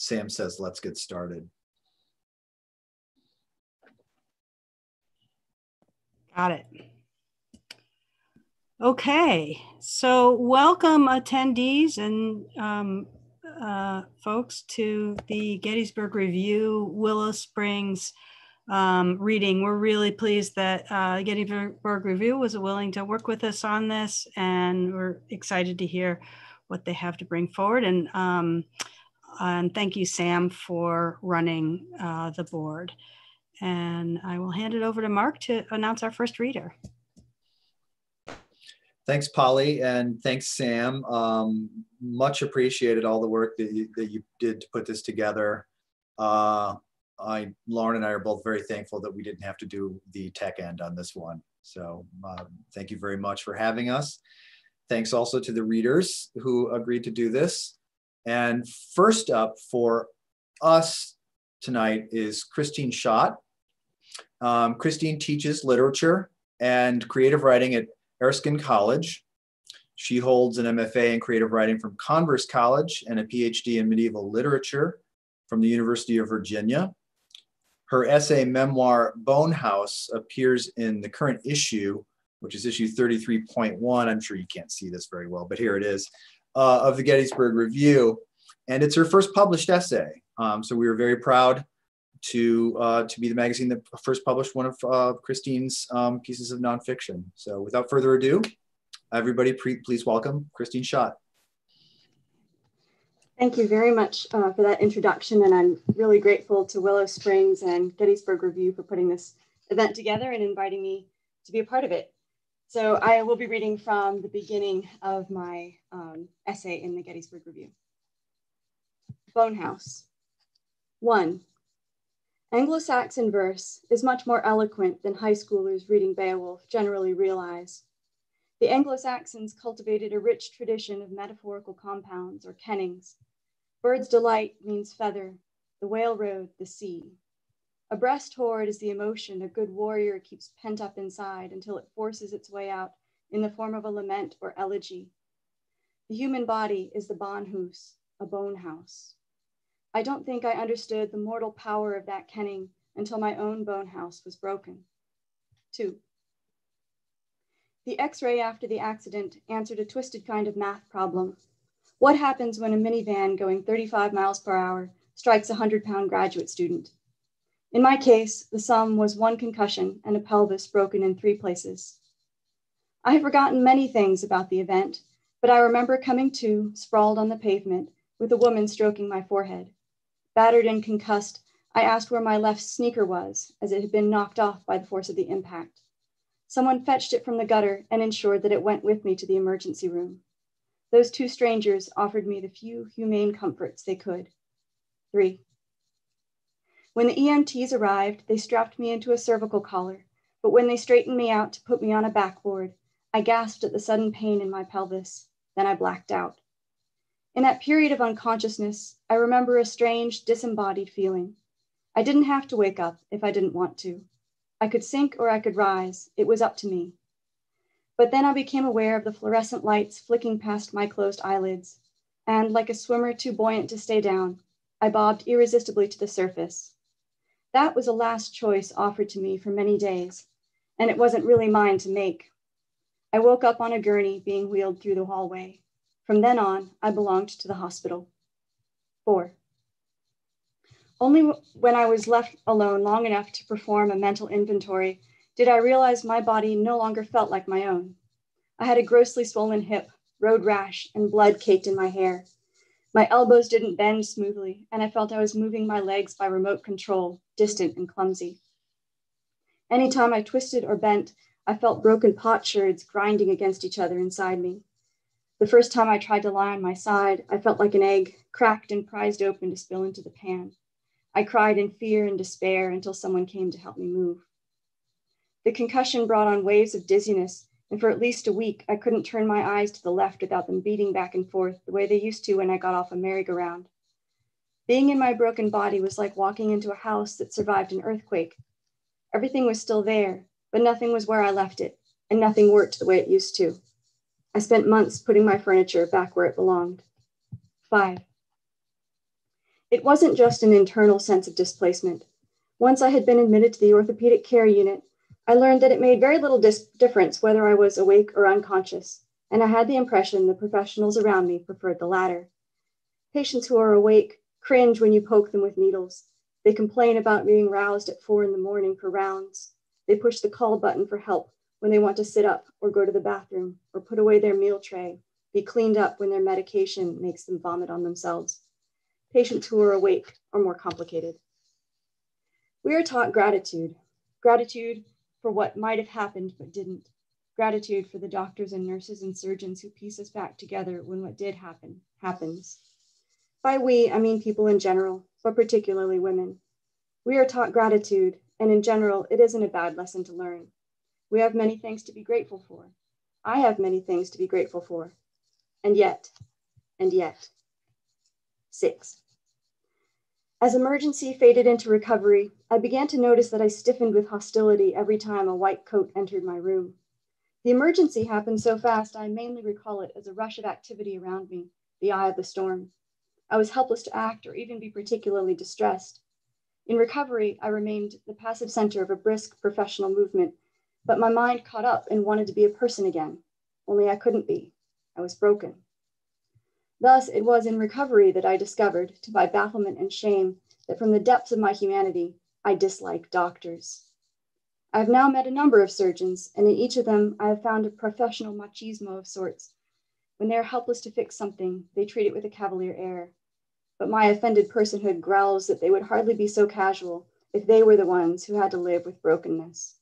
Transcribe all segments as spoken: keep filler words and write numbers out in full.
Sam says, let's get started. Got it. Okay, so welcome attendees and um, uh, folks to the Gettysburg Review Willow Springs um, reading. We're really pleased that uh, Gettysburg Review was willing to work with us on this, and we're excited to hear what they have to bring forward. And, um, and thank you, Sam, for running uh, the board. And I will hand it over to Mark to announce our first reader. Thanks, Polly, and thanks, Sam. Um, much appreciated all the work that you, that you did to put this together. Uh, I, Lauren and I are both very thankful that we didn't have to do the tech end on this one. So um, thank you very much for having us. Thanks also to the readers who agreed to do this. And first up for us tonight is Christine Schott. Um, Christine teaches literature and creative writing at Erskine College. She holds an M F A in creative writing from Converse College and a P H D in medieval literature from the University of Virginia. Her essay memoir, Bonehouse, appears in the current issue, which is issue thirty-three point one. I'm sure you can't see this very well, but here it is, uh, of the Gettysburg Review. And it's her first published essay. Um, so we were very proud to uh, to be the magazine that first published one of uh, Christine's um, pieces of nonfiction. So without further ado, everybody please welcome Christine Schott. Thank you very much uh, for that introduction. And I'm really grateful to Willow Springs and Gettysburg Review for putting this event together and inviting me to be a part of it. So I will be reading from the beginning of my um, essay in the Gettysburg Review. Bonehouse. One, Anglo-Saxon verse is much more eloquent than high schoolers reading Beowulf generally realize. The Anglo-Saxons cultivated a rich tradition of metaphorical compounds or kennings. Bird's delight means feather, the whale road, the sea. A breast hoard is the emotion a good warrior keeps pent up inside until it forces its way out in the form of a lament or elegy. The human body is the bonhouse, a bone house. I don't think I understood the mortal power of that kenning until my own bone house was broken. Two, the x-ray after the accident answered a twisted kind of math problem. What happens when a minivan going thirty-five miles per hour strikes a hundred pound graduate student? In my case, the sum was one concussion and a pelvis broken in three places. I have forgotten many things about the event, but I remember coming to, sprawled on the pavement, with a woman stroking my forehead. Battered and concussed, I asked where my left sneaker was, as it had been knocked off by the force of the impact. Someone fetched it from the gutter and ensured that it went with me to the emergency room. Those two strangers offered me the few humane comforts they could. Three. When the E M Ts arrived, they strapped me into a cervical collar, but when they straightened me out to put me on a backboard, I gasped at the sudden pain in my pelvis, then I blacked out. In that period of unconsciousness, I remember a strange disembodied feeling. I didn't have to wake up if I didn't want to. I could sink or I could rise. It was up to me. But then I became aware of the fluorescent lights flicking past my closed eyelids. And like a swimmer too buoyant to stay down, I bobbed irresistibly to the surface. That was a last choice offered to me for many days, and it wasn't really mine to make. I woke up on a gurney being wheeled through the hallway. From then on, I belonged to the hospital. Four. Only when I was left alone long enough to perform a mental inventory did I realize my body no longer felt like my own. I had a grossly swollen hip, road rash, and blood caked in my hair. My elbows didn't bend smoothly, and I felt I was moving my legs by remote control, distant and clumsy. Anytime I twisted or bent, I felt broken potsherds grinding against each other inside me. The first time I tried to lie on my side, I felt like an egg, cracked and prized open to spill into the pan. I cried in fear and despair until someone came to help me move. The concussion brought on waves of dizziness, and for at least a week, I couldn't turn my eyes to the left without them beating back and forth the way they used to when I got off a merry-go-round. Being in my broken body was like walking into a house that survived an earthquake. Everything was still there, but nothing was where I left it, and nothing worked the way it used to. I spent months putting my furniture back where it belonged. Five. It wasn't just an internal sense of displacement. Once I had been admitted to the orthopedic care unit, I learned that it made very little dis- difference whether I was awake or unconscious, and I had the impression the professionals around me preferred the latter. Patients who are awake cringe when you poke them with needles. They complain about being roused at four in the morning for rounds. They push the call button for help when they want to sit up or go to the bathroom or put away their meal tray, be cleaned up when their medication makes them vomit on themselves. Patients who are awake are more complicated. We are taught gratitude, gratitude for what might have happened but didn't, gratitude for the doctors and nurses and surgeons who piece us back together when what did happen happens. By we, I mean people in general, but particularly women. We are taught gratitude, and in general, it isn't a bad lesson to learn. We have many things to be grateful for. I have many things to be grateful for. And yet, and yet. Six. As emergency faded into recovery, I began to notice that I stiffened with hostility every time a white coat entered my room. The emergency happened so fast, I mainly recall it as a rush of activity around me, the eye of the storm. I was helpless to act or even be particularly distressed. In recovery, I remained the passive center of a brisk professional movement, but my mind caught up and wanted to be a person again, only I couldn't be. I was broken. Thus, it was in recovery that I discovered, to my bafflement and shame, that from the depths of my humanity, I dislike doctors. I have now met a number of surgeons, and in each of them, I have found a professional machismo of sorts. When they are helpless to fix something, they treat it with a cavalier air. But my offended personhood growls that they would hardly be so casual if they were the ones who had to live with brokenness.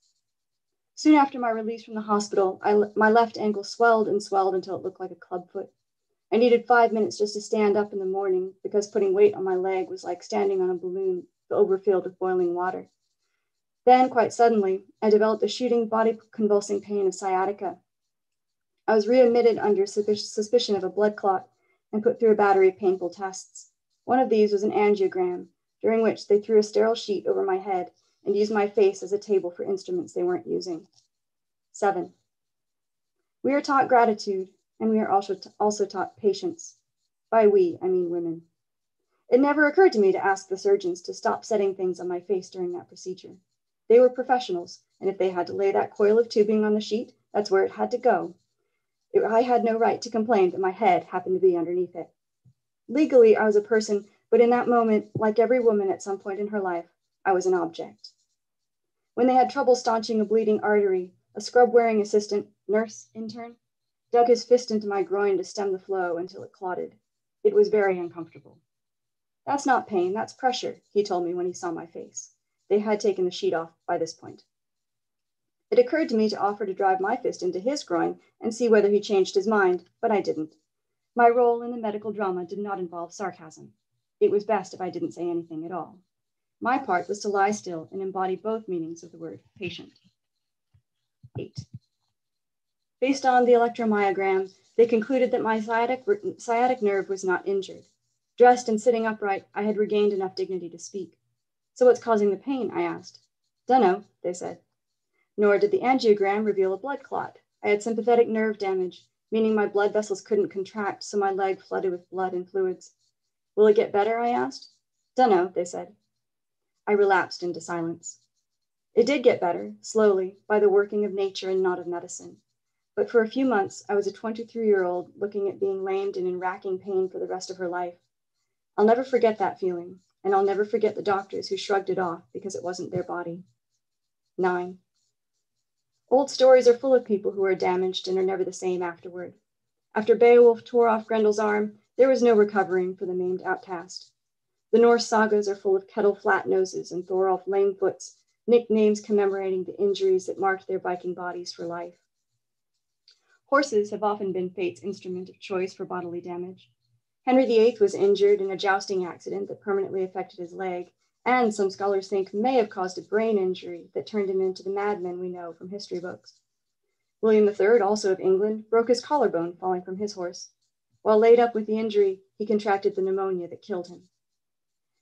Soon after my release from the hospital, I, my left ankle swelled and swelled until it looked like a clubfoot. I needed five minutes just to stand up in the morning because putting weight on my leg was like standing on a balloon overfilled with boiling water. Then, quite suddenly, I developed a shooting, body-convulsing pain of sciatica. I was readmitted under suspicion of a blood clot and put through a battery of painful tests. One of these was an angiogram, during which they threw a sterile sheet over my head and used my face as a table for instruments they weren't using. Seven. We are taught gratitude, and we are also, t- also taught patience. By we, I mean women. It never occurred to me to ask the surgeons to stop setting things on my face during that procedure. They were professionals, and if they had to lay that coil of tubing on the sheet, that's where it had to go. It, I had no right to complain that my head happened to be underneath it. Legally, I was a person, but in that moment, like every woman at some point in her life, I was an object. When they had trouble staunching a bleeding artery, a scrub-wearing assistant, nurse, intern, dug his fist into my groin to stem the flow until it clotted. It was very uncomfortable. That's not pain, that's pressure, he told me when he saw my face. They had taken the sheet off by this point. It occurred to me to offer to drive my fist into his groin and see whether he changed his mind, but I didn't. My role in the medical drama did not involve sarcasm. It was best if I didn't say anything at all. My part was to lie still and embody both meanings of the word patient. Eight. Based on the electromyogram, they concluded that my sciatic, sciatic nerve was not injured. Dressed and sitting upright, I had regained enough dignity to speak. So what's causing the pain, I asked. Dunno, they said. Nor did the angiogram reveal a blood clot. I had sympathetic nerve damage, meaning my blood vessels couldn't contract, so my leg flooded with blood and fluids. Will it get better, I asked. Dunno, they said. I relapsed into silence. It did get better, slowly, by the working of nature and not of medicine. But for a few months, I was a twenty-three-year-old looking at being lamed and in racking pain for the rest of her life. I'll never forget that feeling, and I'll never forget the doctors who shrugged it off because it wasn't their body. Nine. Old stories are full of people who are damaged and are never the same afterward. After Beowulf tore off Grendel's arm, there was no recovering for the maimed outcast. The Norse sagas are full of Kettle Flat Noses and Thorolf Lamefoots, nicknames commemorating the injuries that marked their Viking bodies for life. Horses have often been fate's instrument of choice for bodily damage. Henry the Eighth was injured in a jousting accident that permanently affected his leg, and some scholars think may have caused a brain injury that turned him into the madman we know from history books. William the Third, also of England, broke his collarbone falling from his horse. While laid up with the injury, he contracted the pneumonia that killed him.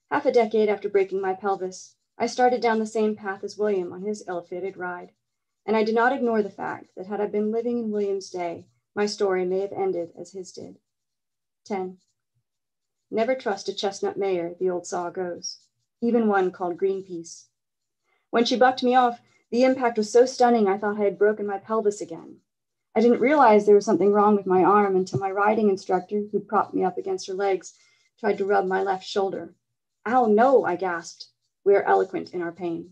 Half a decade after breaking my pelvis, I started down the same path as William on his ill-fated ride, and I did not ignore the fact that had I been living in William's day, my story may have ended as his did. Ten. Never trust a chestnut mare, the old saw goes, even one called Greenpeace. When she bucked me off, the impact was so stunning I thought I had broken my pelvis again. I didn't realize there was something wrong with my arm until my riding instructor, who propped me up against her legs, tried to rub my left shoulder. Ow, no, I gasped. We are eloquent in our pain.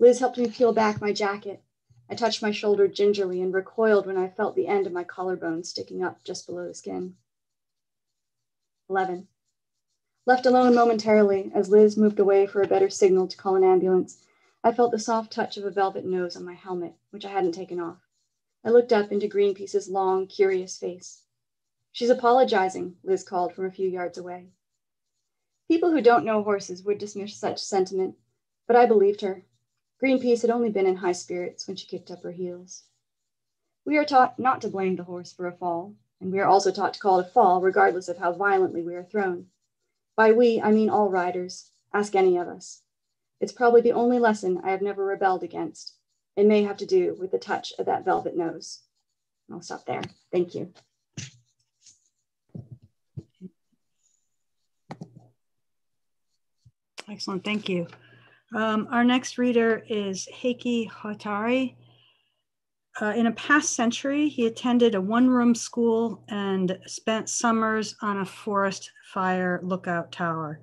Liz helped me peel back my jacket. I touched my shoulder gingerly and recoiled when I felt the end of my collarbone sticking up just below the skin. eleven. Left alone momentarily, as Liz moved away for a better signal to call an ambulance, I felt the soft touch of a velvet nose on my helmet, which I hadn't taken off. I looked up into Greenpeace's long, curious face. She's apologizing, Liz called from a few yards away. People who don't know horses would dismiss such sentiment, but I believed her. Greenpeace had only been in high spirits when she kicked up her heels. We are taught not to blame the horse for a fall, and we are also taught to call it a fall, regardless of how violently we are thrown. By we, I mean all riders. Ask any of us. It's probably the only lesson I have never rebelled against. It may have to do with the touch of that velvet nose. I'll stop there. Thank you. Excellent, thank you. Um, our next reader is Heikki Huotari. Uh, in a past century, he attended a one-room school and spent summers on a forest fire lookout tower.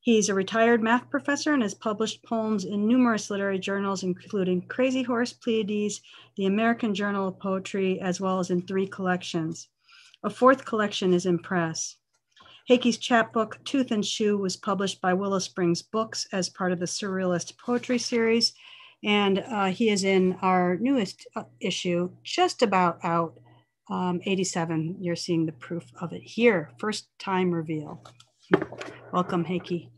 He's a retired math professor and has published poems in numerous literary journals, including Crazy Horse, Pleiades, the American Journal of Poetry, as well as in three collections. A fourth collection is in press. Heikki's chapbook, Tooth and Shoe, was published by Willow Springs Books as part of the Surrealist Poetry Series. And uh, he is in our newest issue, just about out, um, eighty-seven. You're seeing the proof of it here. First time reveal. Welcome, Heikki.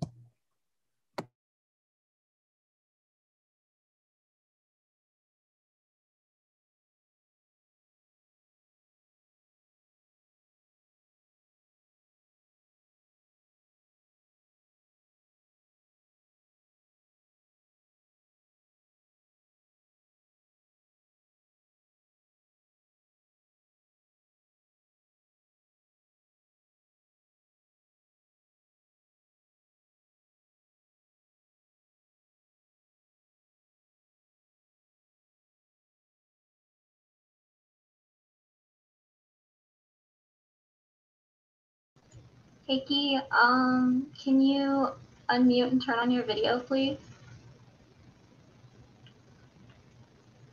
Heikki, um, can you unmute and turn on your video, please?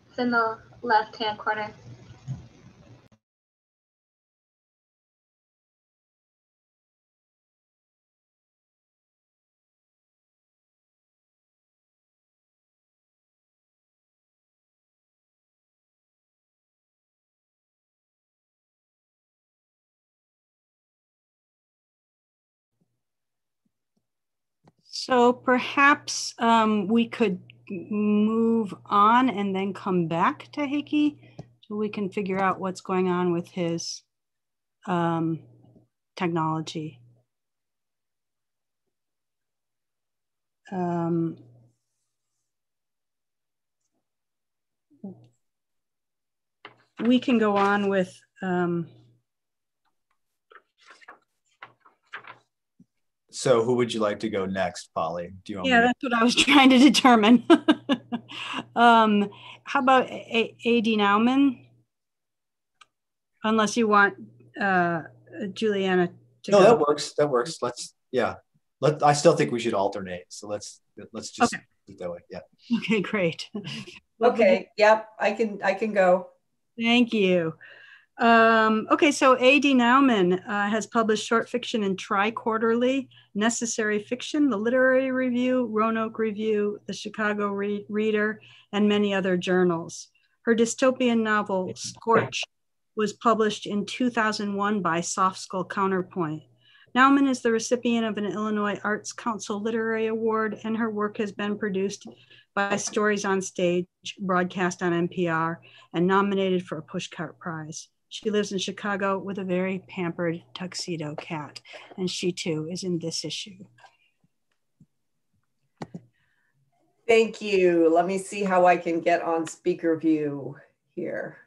It's in the left-hand corner. So perhaps um, we could move on and then come back to Heikki so we can figure out what's going on with his um, technology. Um, we can go on with um, So who would you like to go next, Polly? Do you want yeah, me that's what I was trying to determine. um, how about A D Nauman? Unless you want uh, Juliana to No, go. that works. That works. Let's, yeah. Let, I still think we should alternate. So let's let's just okay. do it that way. Yeah. Okay, great. Okay, yep, I can, I can go. Thank you. Um, okay, so A D Nauman uh, has published short fiction in TriQuarterly, Necessary Fiction, The Literary Review, Roanoke Review, The Chicago Re Reader, and many other journals. Her dystopian novel, Scorch, was published in two thousand one by Soft Skull Counterpoint. Nauman is the recipient of an Illinois Arts Council Literary Award, and her work has been produced by Stories on Stage, broadcast on N P R, and nominated for a Pushcart Prize. She lives in Chicago with a very pampered tuxedo cat, and she too is in this issue. Thank you. Let me see how I can get on speaker view here.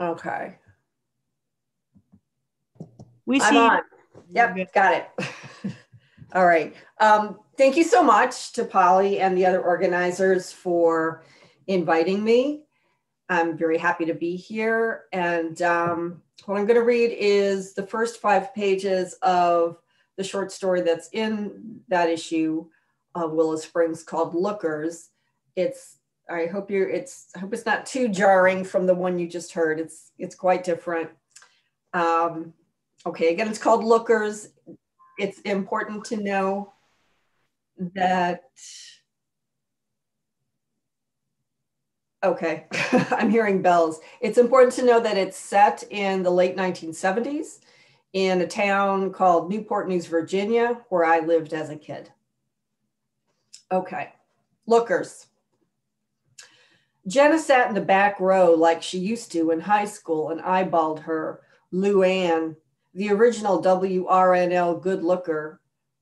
Okay. We I'm see. On. Yep, got it. All right. Um, thank you so much to Polly and the other organizers for inviting me. I'm very happy to be here. And um, what I'm going to read is the first five pages of the short story that's in that issue of Willow Springs called Lookers. It's I hope you it's I hope it's not too jarring from the one you just heard. It's it's quite different. Um, okay, again, it's called Lookers. It's important to know that. Okay, I'm hearing bells. It's important to know that it's set in the late nineteen seventies in a town called Newport News, Virginia, where I lived as a kid. Okay, Lookers. Jenna sat in the back row like she used to in high school and eyeballed her, Lou Ann, the original W R N L good looker,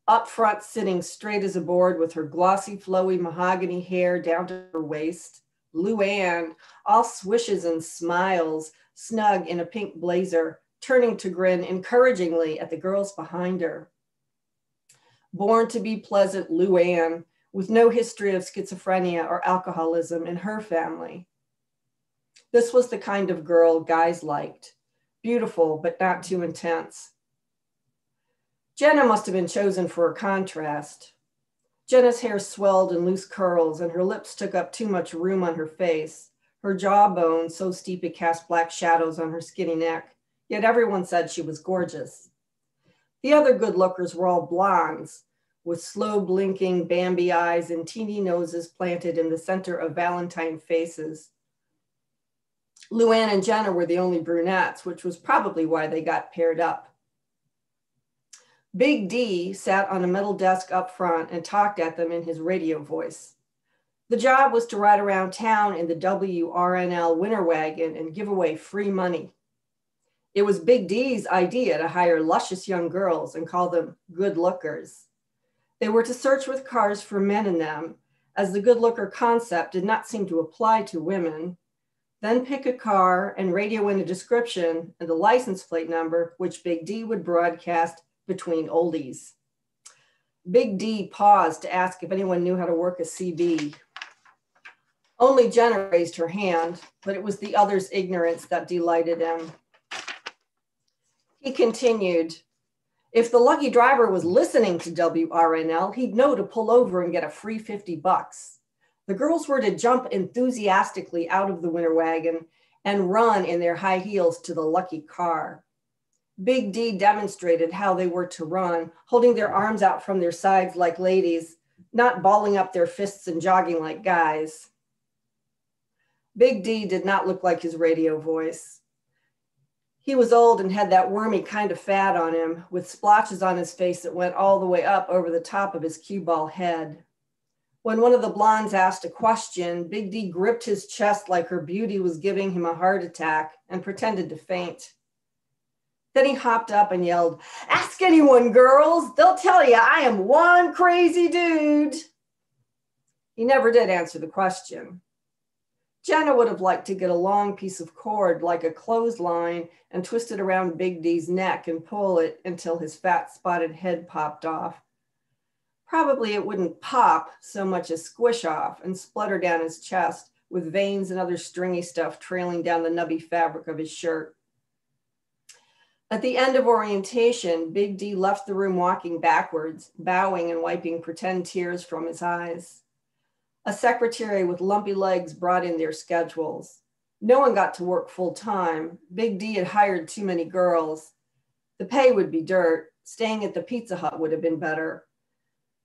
up front sitting straight as a board with her glossy, flowy mahogany hair down to her waist. Lou Ann, all swishes and smiles, snug in a pink blazer, turning to grin encouragingly at the girls behind her. Born to be pleasant, Lou Ann, with no history of schizophrenia or alcoholism in her family. This was the kind of girl guys liked. Beautiful, but not too intense. Jenna must have been chosen for a contrast. Jenna's hair swelled in loose curls and her lips took up too much room on her face, her jawbone so steep it cast black shadows on her skinny neck, yet everyone said she was gorgeous. The other good lookers were all blondes, with slow blinking Bambi eyes and teeny noses planted in the center of Valentine faces. Luann and Jenna were the only brunettes, which was probably why they got paired up. Big D sat on a metal desk up front and talked at them in his radio voice. The job was to ride around town in the W R N L winter wagon and give away free money. It was Big D's idea to hire luscious young girls and call them good lookers. They were to search with cars for men in them, as the good looker concept did not seem to apply to women. Then pick a car and radio in a description and the license plate number, which Big D would broadcast between oldies. Big D paused to ask if anyone knew how to work a C B. Only Jenna raised her hand, but it was the other's ignorance that delighted him. He continued, if the lucky driver was listening to W R N L, he'd know to pull over and get a free fifty bucks. The girls were to jump enthusiastically out of the winter wagon and run in their high heels to the lucky car. Big D demonstrated how they were to run, holding their arms out from their sides like ladies, not balling up their fists and jogging like guys. Big D did not look like his radio voice. He was old and had that wormy kind of fat on him, with splotches on his face that went all the way up over the top of his cue ball head. When one of the blondes asked a question, Big D gripped his chest like her beauty was giving him a heart attack and pretended to faint. Then he hopped up and yelled, ask anyone, girls, they'll tell you I am one crazy dude. He never did answer the question. Jenna would have liked to get a long piece of cord like a clothesline and twist it around Big D's neck and pull it until his fat spotted head popped off. Probably it wouldn't pop so much as squish off and splutter down his chest with veins and other stringy stuff trailing down the nubby fabric of his shirt. At the end of orientation, Big D left the room walking backwards, bowing and wiping pretend tears from his eyes. A secretary with lumpy legs brought in their schedules. No one got to work full time. Big D had hired too many girls. The pay would be dirt. Staying at the Pizza Hut would have been better.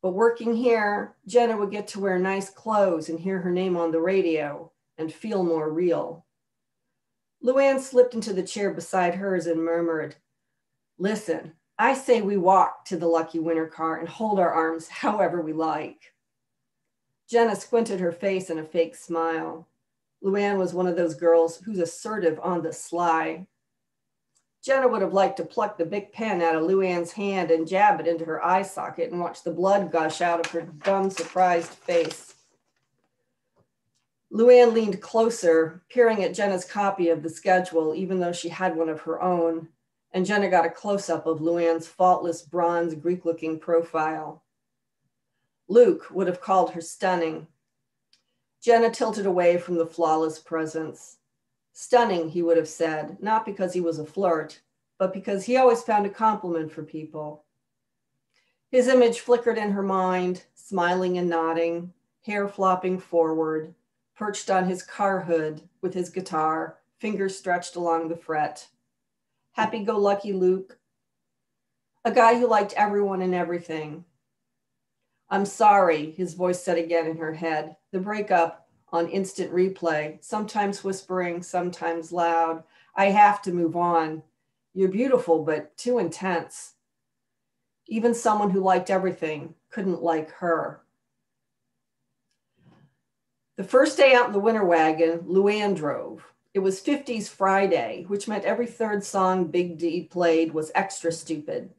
But working here, Jenna would get to wear nice clothes and hear her name on the radio and feel more real. Luann slipped into the chair beside hers and murmured, listen, I say we walk to the lucky winter car and hold our arms however we like. Jenna squinted her face in a fake smile. Luann was one of those girls who's assertive on the sly. Jenna would have liked to pluck the big pen out of Luann's hand and jab it into her eye socket and watch the blood gush out of her dumb, surprised face. Luann leaned closer, peering at Jenna's copy of the schedule, even though she had one of her own, and Jenna got a close-up of Luann's faultless bronze Greek-looking profile. Luke would have called her stunning. Jenna tilted away from the flawless presence. Stunning, he would have said, not because he was a flirt, but because he always found a compliment for people. His image flickered in her mind, smiling and nodding, hair flopping forward, perched on his car hood with his guitar, fingers stretched along the fret. Happy-go-lucky Luke, a guy who liked everyone and everything. I'm sorry, his voice said again in her head, the breakup on instant replay, sometimes whispering, sometimes loud. I have to move on. You're beautiful, but too intense. Even someone who liked everything couldn't like her. The first day out in the winter wagon, Luann drove. It was fifties Friday, which meant every third song Big D played was extra stupid.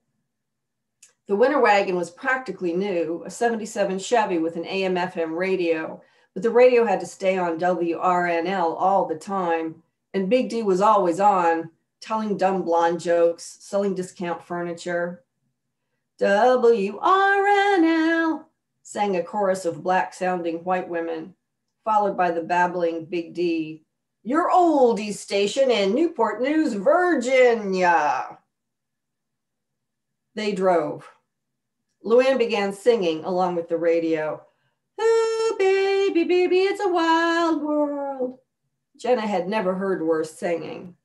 The winter wagon was practically new, a seventy-seven Chevy with an A M F M radio, but the radio had to stay on W R N L all the time, and Big D was always on, telling dumb blonde jokes, selling discount furniture. W R N L, sang a chorus of black-sounding white women, followed by the babbling Big D. Your oldie station in Newport News, Virginia. They drove. Luann began singing along with the radio. Oh, baby, baby, it's a wild world. Jenna had never heard worse singing.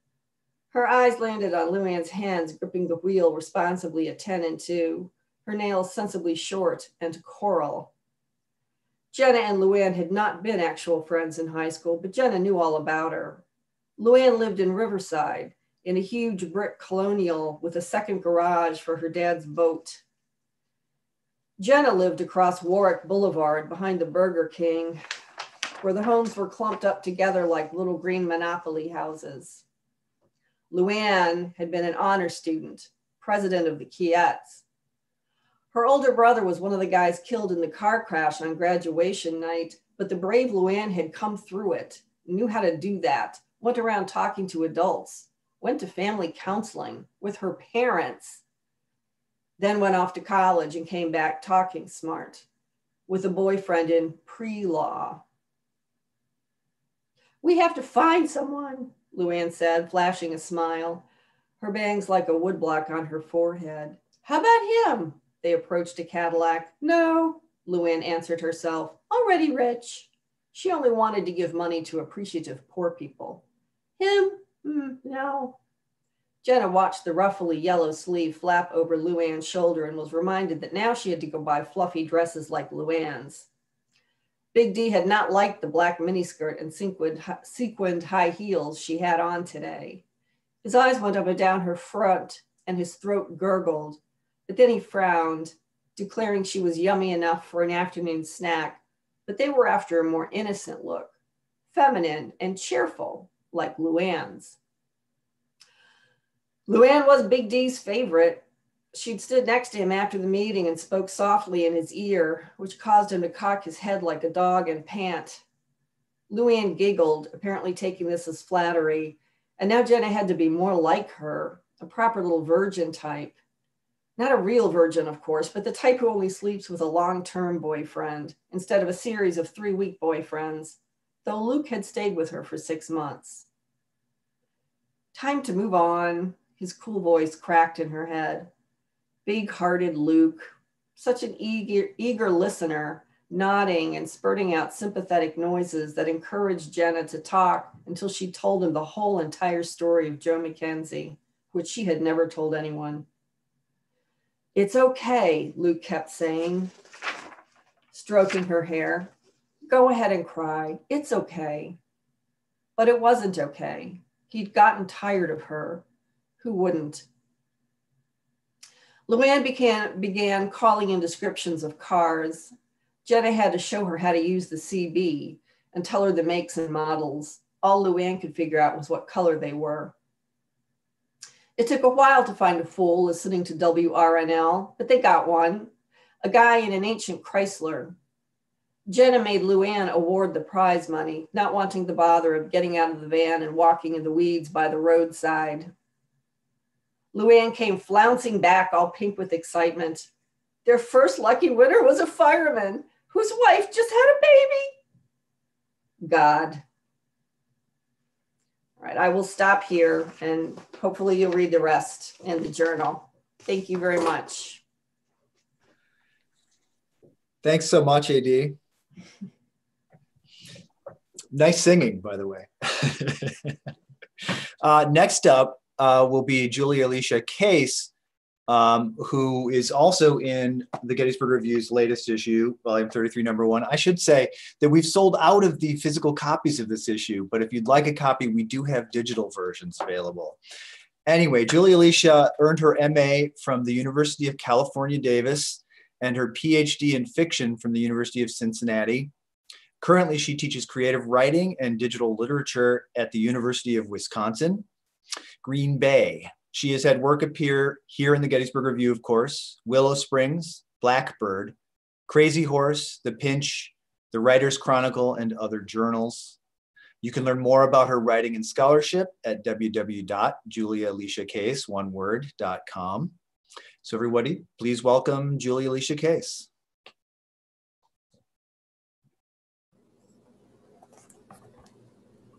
Her eyes landed on Luann's hands gripping the wheel responsibly at ten and two, her nails sensibly short and coral. Jenna and Luann had not been actual friends in high school, but Jenna knew all about her. Luann lived in Riverside in a huge brick colonial with a second garage for her dad's boat. Jenna lived across Warwick Boulevard behind the Burger King, where the homes were clumped up together like little green Monopoly houses. Luann had been an honor student, president of the Kiettes. Her older brother was one of the guys killed in the car crash on graduation night, but the brave Luann had come through it, knew how to do that, went around talking to adults, went to family counseling with her parents, then went off to college and came back talking smart with a boyfriend in pre-law. We have to find someone, Luann said, flashing a smile, her bangs like a woodblock on her forehead. How about him? They approached a Cadillac. No, Luann answered herself, already rich. She only wanted to give money to appreciative poor people. Him? Mm, no. Jenna watched the ruffly yellow sleeve flap over Luann's shoulder and was reminded that now she had to go buy fluffy dresses like Luann's. Big D had not liked the black miniskirt and sequined high heels she had on today. His eyes went up and down her front and his throat gurgled. But then he frowned, declaring she was yummy enough for an afternoon snack, but they were after a more innocent look, feminine and cheerful, like Luann's. Luann was Big D's favorite. She'd stood next to him after the meeting and spoke softly in his ear, which caused him to cock his head like a dog and pant. Luann giggled, apparently taking this as flattery, and now Jenna had to be more like her, a proper little virgin type. Not a real virgin, of course, but the type who only sleeps with a long-term boyfriend instead of a series of three-week boyfriends, though Luke had stayed with her for six months. Time to move on, his cool voice cracked in her head. Big-hearted Luke, such an eager, eager listener, nodding and spurting out sympathetic noises that encouraged Jenna to talk until she told him the whole entire story of Joe McKenzie, which she had never told anyone. It's okay, Luke kept saying, stroking her hair. Go ahead and cry, it's okay. But it wasn't okay. He'd gotten tired of her. Who wouldn't? Luann began, began calling in descriptions of cars. Jenna had to show her how to use the C B and tell her the makes and models. All Luann could figure out was what color they were. It took a while to find a fool listening to W R N L, but they got one, a guy in an ancient Chrysler. Jenna made Luann award the prize money, not wanting the bother of getting out of the van and walking in the weeds by the roadside. Luann came flouncing back, all pink with excitement. Their first lucky winner was a fireman whose wife just had a baby. God. All right, I will stop here and hopefully you'll read the rest in the journal. Thank you very much. Thanks so much, A D. Nice singing, by the way. uh, next up uh, will be Julialicia Case, um, who is also in the Gettysburg Review's latest issue, volume thirty-three, number one. I should say that we've sold out of the physical copies of this issue, but if you'd like a copy, we do have digital versions available. Anyway, Julialicia earned her M A from the University of California, Davis, and her P H D in fiction from the University of Cincinnati. Currently, she teaches creative writing and digital literature at the University of Wisconsin, Green Bay. She has had work appear here in the Gettysburg Review, of course, Willow Springs, Blackbird, Crazy Horse, The Pinch, The Writer's Chronicle, and other journals. You can learn more about her writing and scholarship at w w w dot julialicia case one word dot com. So everybody, please welcome Julialicia Case.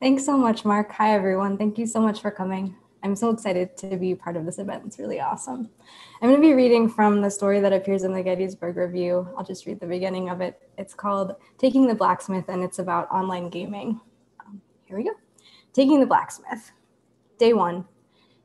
Thanks so much, Mark. Hi, everyone. Thank you so much for coming. I'm so excited to be part of this event. It's really awesome. I'm going to be reading from the story that appears in the Gettysburg Review. I'll just read the beginning of it. It's called Taking the Blacksmith, and it's about online gaming. Um, here we go. Taking the Blacksmith. Day one.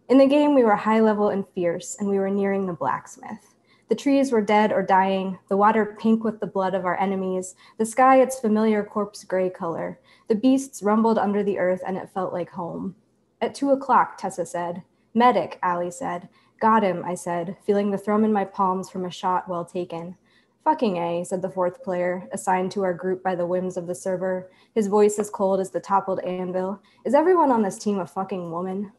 In the game, we were high level and fierce, and we were nearing the blacksmith. The trees were dead or dying, the water pink with the blood of our enemies, the sky its familiar corpse gray color. The beasts rumbled under the earth, and it felt like home. At two o'clock, Tessa said. Medic, Allie said. Got him, I said, feeling the thrum in my palms from a shot well taken. Fucking A, said the fourth player, assigned to our group by the whims of the server. His voice as cold as the toppled anvil. Is everyone on this team a fucking woman?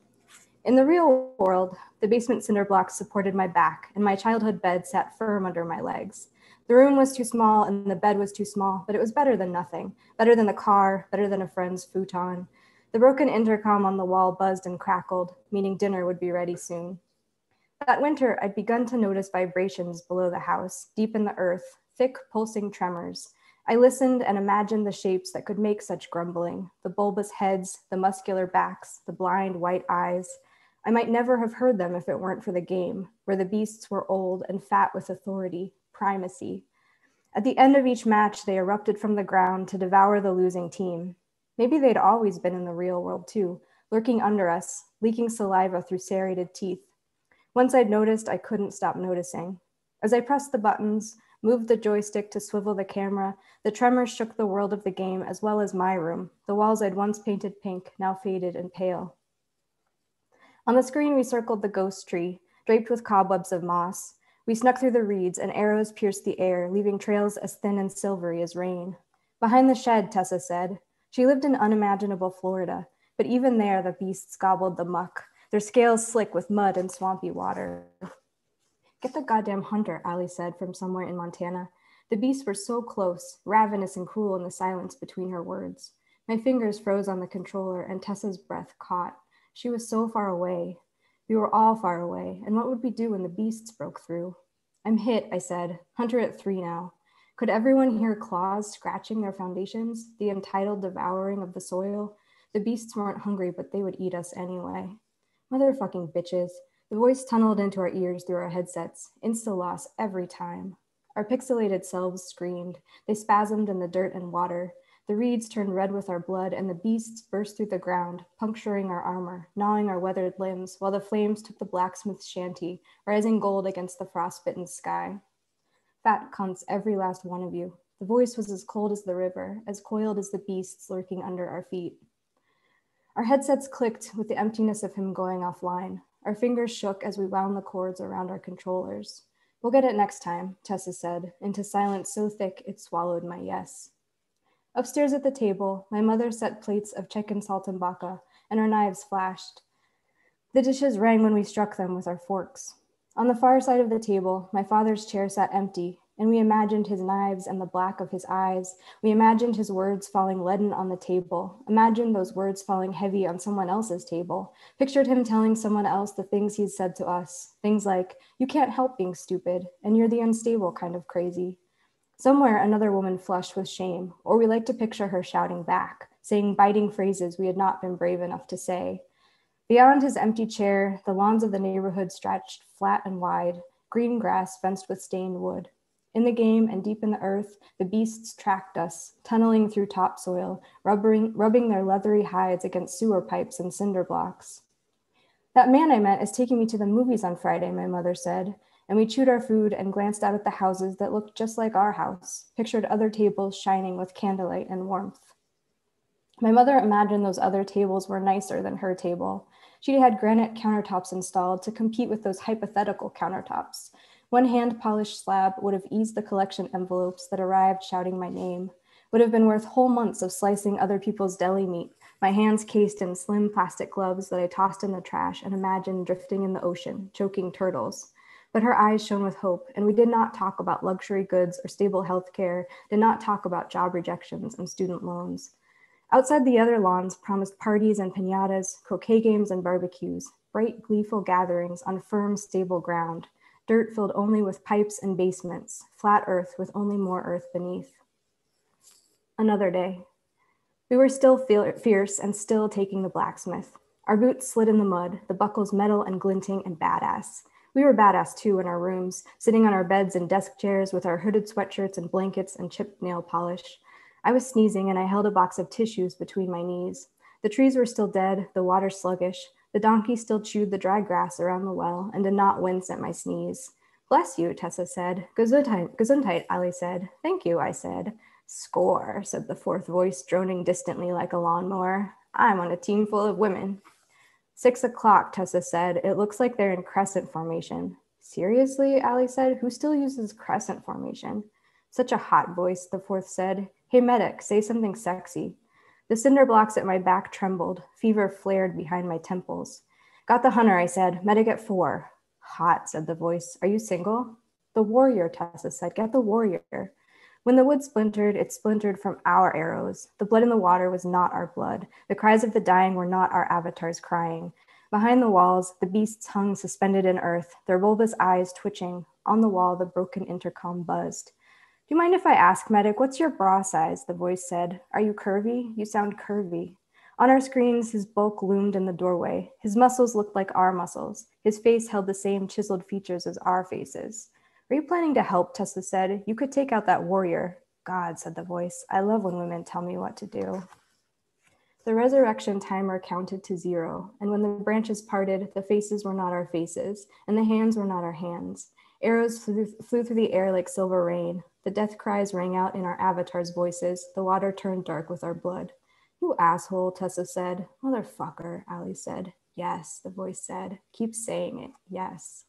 In the real world, the basement cinder blocks supported my back, and my childhood bed sat firm under my legs. The room was too small, and the bed was too small, but it was better than nothing, better than the car, better than a friend's futon. The broken intercom on the wall buzzed and crackled, meaning dinner would be ready soon. That winter, I'd begun to notice vibrations below the house, deep in the earth, thick, pulsing tremors. I listened and imagined the shapes that could make such grumbling, the bulbous heads, the muscular backs, the blind white eyes. I might never have heard them if it weren't for the game, where the beasts were old and fat with authority, primacy. At the end of each match, they erupted from the ground to devour the losing team. Maybe they'd always been in the real world too, lurking under us, leaking saliva through serrated teeth. Once I'd noticed, I couldn't stop noticing. As I pressed the buttons, moved the joystick to swivel the camera, the tremors shook the world of the game as well as my room, the walls I'd once painted pink, now faded and pale. On the screen, we circled the ghost tree, draped with cobwebs of moss. We snuck through the reeds, and arrows pierced the air, leaving trails as thin and silvery as rain. Behind the shed, Tessa said. She lived in unimaginable Florida, but even there, the beasts gobbled the muck, their scales slick with mud and swampy water. Get the goddamn hunter, Allie said from somewhere in Montana. The beasts were so close, ravenous and cruel in the silence between her words. My fingers froze on the controller, and Tessa's breath caught. She was so far away. We were all far away, and what would we do when the beasts broke through? I'm hit, I said, hunter at three now. Could everyone hear claws scratching their foundations, the entitled devouring of the soil? The beasts weren't hungry, but they would eat us anyway. Motherfucking bitches. The voice tunneled into our ears through our headsets, insta-loss every time. Our pixelated selves screamed. They spasmed in the dirt and water. The reeds turned red with our blood, and the beasts burst through the ground, puncturing our armor, gnawing our weathered limbs, while the flames took the blacksmith's shanty, rising gold against the frostbitten sky. Fat cunts, every last one of you. The voice was as cold as the river, as coiled as the beasts lurking under our feet. Our headsets clicked with the emptiness of him going offline. Our fingers shook as we wound the cords around our controllers. We'll get it next time, Tessa said, into silence so thick it swallowed my yes. Upstairs at the table, my mother set plates of chicken saltimbocca, and her knives flashed. The dishes rang when we struck them with our forks. On the far side of the table, my father's chair sat empty, And we imagined his knives and the black of his eyes. We imagined his words falling leaden on the table. Imagined those words falling heavy on someone else's table. Pictured him telling someone else the things he'd said to us. Things like, you can't help being stupid, and you're the unstable kind of crazy. Somewhere another woman flushed with shame, or we like to picture her shouting back, saying biting phrases we had not been brave enough to say. Beyond his empty chair, the lawns of the neighborhood stretched flat and wide, green grass fenced with stained wood. In the game and deep in the earth, the beasts tracked us, tunneling through topsoil, rubbing, rubbing their leathery hides against sewer pipes and cinder blocks. That man I met is taking me to the movies on Friday, my mother said, and we chewed our food and glanced out at the houses that looked just like our house, pictured other tables shining with candlelight and warmth. My mother imagined those other tables were nicer than her table. She had granite countertops installed to compete with those hypothetical countertops. One hand-polished slab would have eased the collection envelopes that arrived shouting my name, would have been worth whole months of slicing other people's deli meat, my hands cased in slim plastic gloves that I tossed in the trash and imagined drifting in the ocean, choking turtles. But her eyes shone with hope, and we did not talk about luxury goods or stable health care, did not talk about job rejections and student loans. Outside the other lawns promised parties and piñatas, croquet games and barbecues, bright, gleeful gatherings on firm, stable ground. Dirt filled only with pipes and basements, flat earth with only more earth beneath. Another day. We were still fierce and still taking the blacksmith. Our boots slid in the mud, the buckles metal and glinting and badass. We were badass too in our rooms, sitting on our beds and desk chairs with our hooded sweatshirts and blankets and chipped nail polish. I was sneezing and I held a box of tissues between my knees. The trees were still dead, the water sluggish. The donkey still chewed the dry grass around the well and did not wince at my sneeze. Bless you, Tessa said. Gesundheit, Gesundheit, Ali said. Thank you, I said. Score, said the fourth voice, droning distantly like a lawnmower. I'm on a team full of women. Six o'clock, Tessa said. It looks like they're in crescent formation. Seriously, Ali said. Who still uses crescent formation? Such a hot voice, the fourth said. Hey, medic, say something sexy. The cinder blocks at my back trembled. Fever flared behind my temples. Got the hunter, I said. Medic at four. Hot, said the voice. Are you single? The warrior, Tessa said. Get the warrior. When the wood splintered, it splintered from our arrows. The blood in the water was not our blood. The cries of the dying were not our avatars crying. Behind the walls, the beasts hung suspended in earth, their bulbous eyes twitching. On the wall, the broken intercom buzzed. Do you mind if I ask, medic, what's your bra size? The voice said. Are you curvy? You sound curvy. On our screens, his bulk loomed in the doorway. His muscles looked like our muscles. His face held the same chiseled features as our faces. Are you planning to help? Tessa said. You could take out that warrior. God, said the voice. I love when women tell me what to do. The resurrection timer counted to zero, and when the branches parted, the faces were not our faces, and the hands were not our hands. Arrows flew, flew through the air like silver rain. The death cries rang out in our avatars' voices. The water turned dark with our blood. You asshole, Tessa said. Motherfucker, Ali said. Yes, the voice said. Keep saying it, yes.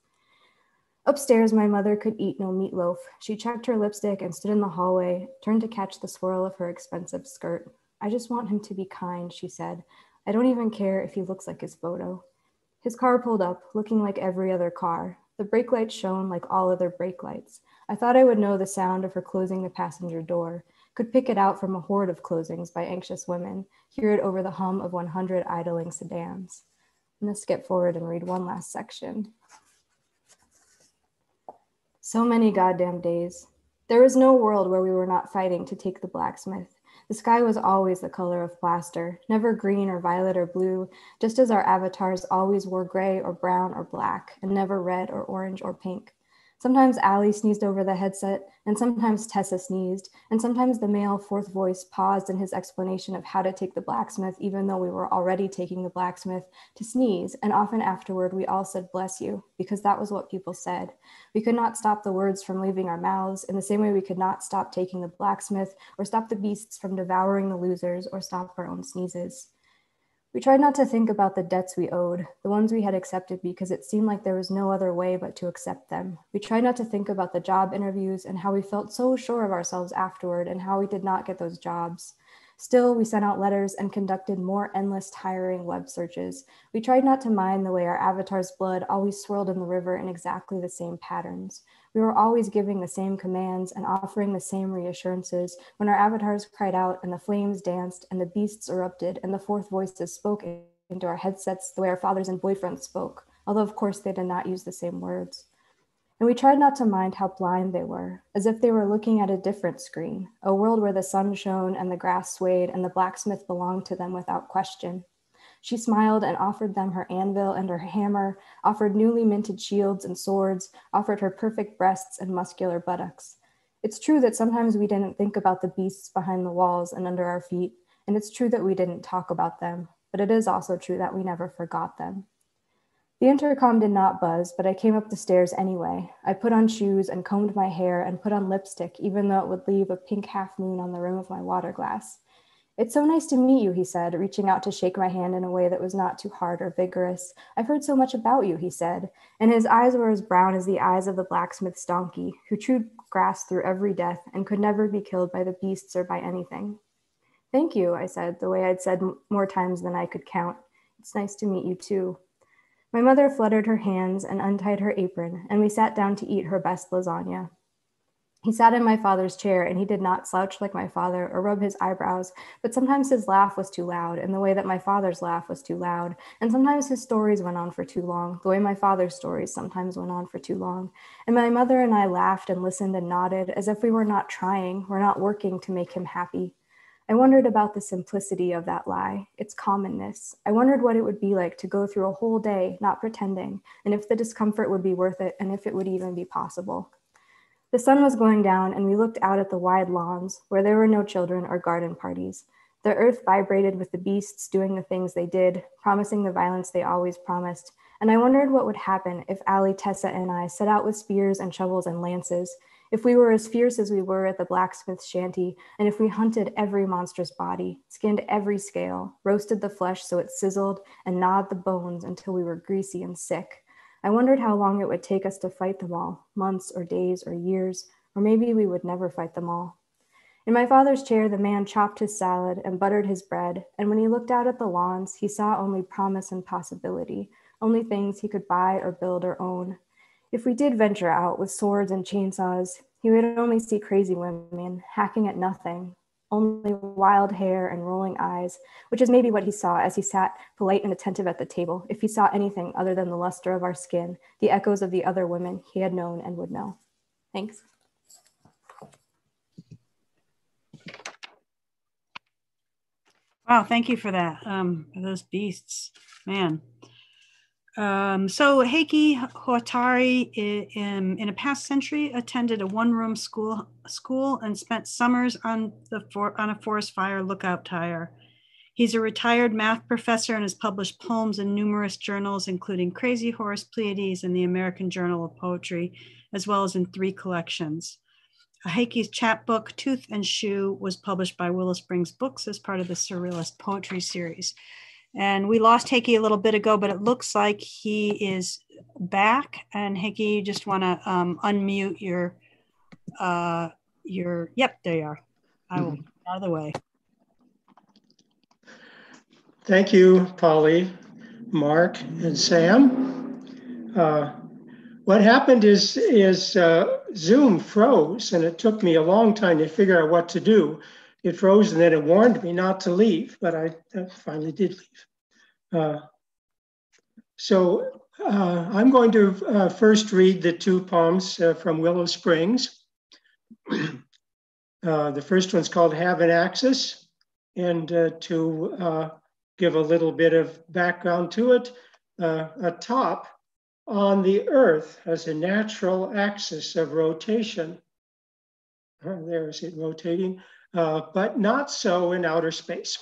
Upstairs, my mother could eat no meatloaf. She checked her lipstick and stood in the hallway, turned to catch the swirl of her expensive skirt. I just want him to be kind, she said. I don't even care if he looks like his photo. His car pulled up, looking like every other car. The brake lights shone like all other brake lights. I thought I would know the sound of her closing the passenger door, could pick it out from a horde of closings by anxious women, hear it over the hum of one hundred idling sedans. I'm gonna skip forward and read one last section. So many goddamn days. There was no world where we were not fighting to take the blacksmith. The sky was always the color of plaster, never green or violet or blue, just as our avatars always wore gray or brown or black, and never red or orange or pink. Sometimes Allie sneezed over the headset, and sometimes Tessa sneezed, and sometimes the male fourth voice paused in his explanation of how to take the blacksmith, even though we were already taking the blacksmith, to sneeze, and often afterward we all said, bless you, because that was what people said. We could not stop the words from leaving our mouths, in the same way we could not stop taking the blacksmith, or stop the beasts from devouring the losers, or stop our own sneezes. We tried not to think about the debts we owed, the ones we had accepted because it seemed like there was no other way but to accept them. We tried not to think about the job interviews and how we felt so sure of ourselves afterward and how we did not get those jobs. Still, we sent out letters and conducted more endless, tiring web searches. We tried not to mind the way our avatar's blood always swirled in the river in exactly the same patterns. We were always giving the same commands and offering the same reassurances when our avatars cried out and the flames danced and the beasts erupted and the fourth voices spoke into our headsets the way our fathers and boyfriends spoke, although of course they did not use the same words. And we tried not to mind how blind they were, as if they were looking at a different screen, a world where the sun shone and the grass swayed and the blacksmith belonged to them without question. She smiled and offered them her anvil and her hammer, offered newly minted shields and swords, offered her perfect breasts and muscular buttocks. It's true that sometimes we didn't think about the beasts behind the walls and under our feet, and it's true that we didn't talk about them, but it is also true that we never forgot them. The intercom did not buzz, but I came up the stairs anyway. I put on shoes and combed my hair and put on lipstick, even though it would leave a pink half moon on the rim of my water glass. "It's so nice to meet you," he said, reaching out to shake my hand in a way that was not too hard or vigorous. "I've heard so much about you," he said, and his eyes were as brown as the eyes of the blacksmith's donkey, who chewed grass through every death and could never be killed by the beasts or by anything. "Thank you," I said, the way I'd said more times than I could count. "It's nice to meet you too." My mother fluttered her hands and untied her apron, and we sat down to eat her best lasagna. He sat in my father's chair, and he did not slouch like my father or rub his eyebrows, but sometimes his laugh was too loud in the way that my father's laugh was too loud, and sometimes his stories went on for too long, the way my father's stories sometimes went on for too long. And my mother and I laughed and listened and nodded as if we were not trying, were not working to make him happy. I wondered about the simplicity of that lie, its commonness. I wondered what it would be like to go through a whole day not pretending, and if the discomfort would be worth it, and if it would even be possible. The sun was going down, and we looked out at the wide lawns where there were no children or garden parties. The earth vibrated with the beasts doing the things they did, promising the violence they always promised. And I wondered what would happen if Allie, Tessa, and I set out with spears and shovels and lances, if we were as fierce as we were at the blacksmith's shanty, and if we hunted every monstrous body, skinned every scale, roasted the flesh so it sizzled, and gnawed the bones until we were greasy and sick. I wondered how long it would take us to fight them all, months or days or years, or maybe we would never fight them all. In my father's chair, the man chopped his salad and buttered his bread, and when he looked out at the lawns, he saw only promise and possibility, only things he could buy or build or own. If we did venture out with swords and chainsaws, he would only see crazy women hacking at nothing, only wild hair and rolling eyes, which is maybe what he saw as he sat polite and attentive at the table, if he saw anything other than the luster of our skin, the echoes of the other women he had known and would know. Thanks. Wow, thank you for that, um, for those beasts, man. Um, so Heikki Huotari, in, in a past century, attended a one-room school, school and spent summers on, the for, on a forest fire lookout tower. He's a retired math professor and has published poems in numerous journals, including Crazy Horse, Pleiades, and the American Journal of Poetry, as well as in three collections. Heikki's chapbook, Tooth and Shoe, was published by Willow Springs Books as part of the Surrealist Poetry Series. And we lost Heikki a little bit ago, but it looks like he is back. And Heikki, you just want to um, unmute your, uh, your, yep, there you are. I will get out of the way. Thank you, Polly, Mark, and Sam. Uh, what happened is, is uh, Zoom froze, and it took me a long time to figure out what to do. It froze and then it warned me not to leave, but I finally did leave. Uh, so uh, I'm going to uh, first read the two poems uh, from Willow Springs. uh, the first one's called Have an Axis, and uh, to uh, give a little bit of background to it, uh, a top on the earth has a natural axis of rotation. Oh, there is it rotating. Uh, but not so in outer space.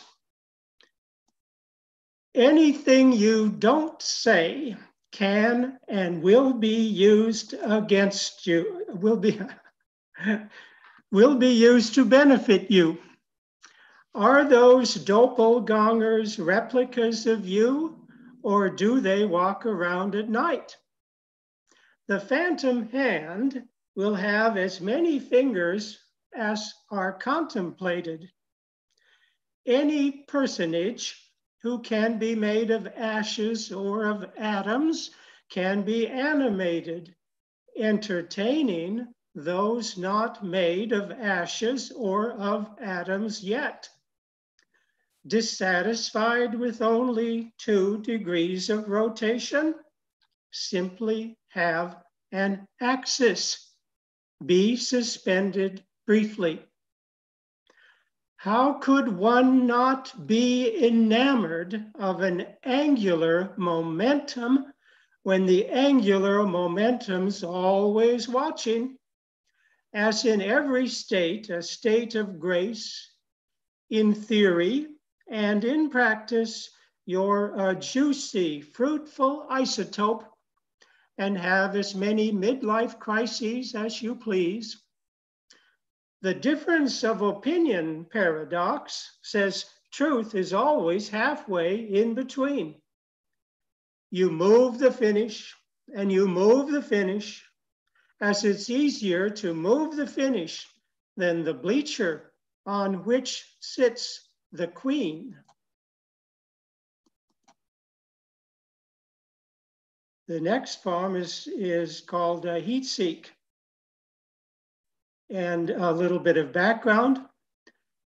Anything you don't say can and will be used against you, will be, will be used to benefit you. Are those doppelgangers replicas of you, or do they walk around at night? The phantom hand will have as many fingers as are contemplated. any personage who can be made of ashes or of atoms can be animated, entertaining those not made of ashes or of atoms yet, dissatisfied with only two degrees of rotation, simply have an axis, be suspended briefly. How could one not be enamored of an angular momentum when the angular momentum's always watching? As in every state, a state of grace, in theory and in practice, you're a juicy, fruitful isotope and have as many midlife crises as you please. The difference of opinion paradox says truth is always halfway in between. You move the finish and you move the finish, as it's easier to move the finish than the bleacher on which sits the queen. The next poem is, is called uh, Heat Seek. And a little bit of background.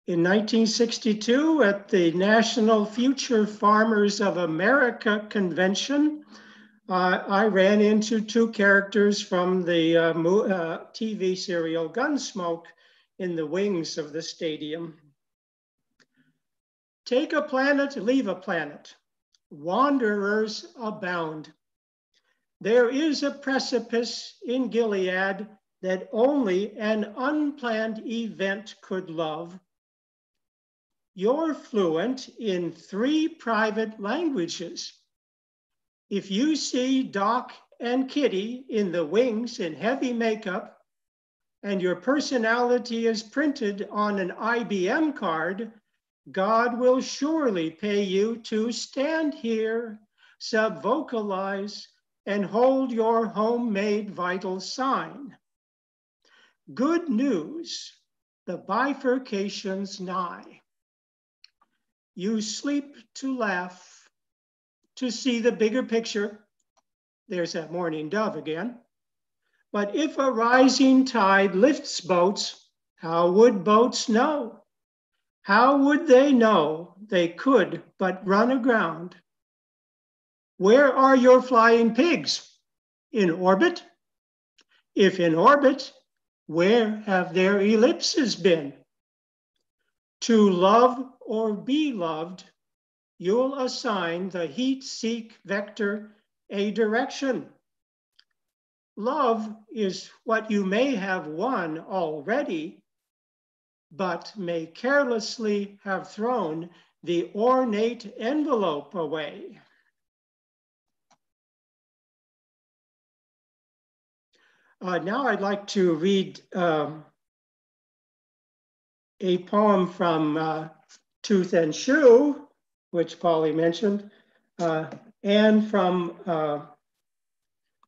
In nineteen sixty-two, at the National Future Farmers of America Convention, uh, I ran into two characters from the uh, uh, T V serial Gunsmoke in the wings of the stadium. Take a planet, leave a planet. Wanderers abound. There is a precipice in Gilead that only an unplanned event could love. You're fluent in three private languages. If you see Doc and Kitty in the wings in heavy makeup, and your personality is printed on an I B M card, God will surely pay you to stand here, sub-vocalize, and hold your homemade vital sign. Good news, the bifurcation's nigh. You sleep to laugh, to see the bigger picture. There's that mourning dove again. But if a rising tide lifts boats, how would boats know? How would they know they could but run aground? Where are your flying pigs? In orbit? If in orbit, where have their ellipses been? To love or be loved, you'll assign the heat-seek vector a direction. Love is what you may have won already, but may carelessly have thrown the ornate envelope away. Uh, now I'd like to read um, a poem from uh, Tooth and Shoe, which Polly mentioned, uh, and from uh,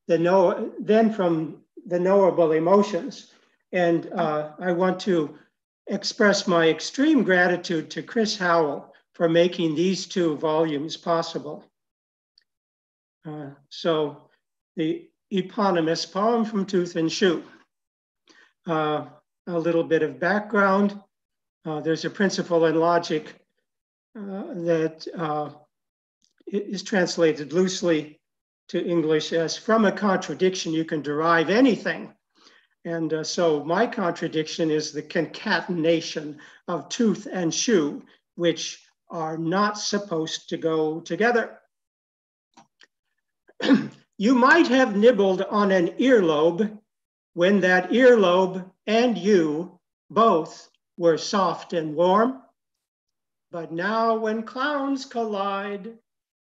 the know then from the Knowable Emotions. And uh, I want to express my extreme gratitude to Chris Howell for making these two volumes possible. Uh, so the eponymous poem from Tooth and Shoe. Uh, a little bit of background. Uh, there's a principle in logic uh, that uh, is translated loosely to English as from a contradiction you can derive anything. And uh, so my contradiction is the concatenation of tooth and shoe, which are not supposed to go together. You might have nibbled on an earlobe when that earlobe and you both were soft and warm. But now when clowns collide,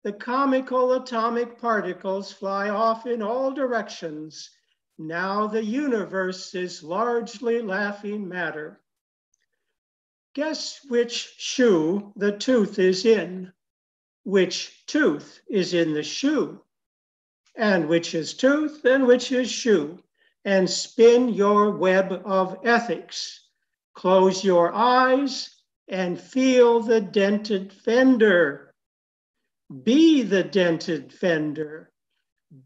the comical atomic particles fly off in all directions. Now the universe is largely laughing matter. Guess which shoe the tooth is in, which tooth is in the shoe, and which is tooth and which is shoe, and spin your web of ethics. Close your eyes and feel the dented fender. Be the dented fender.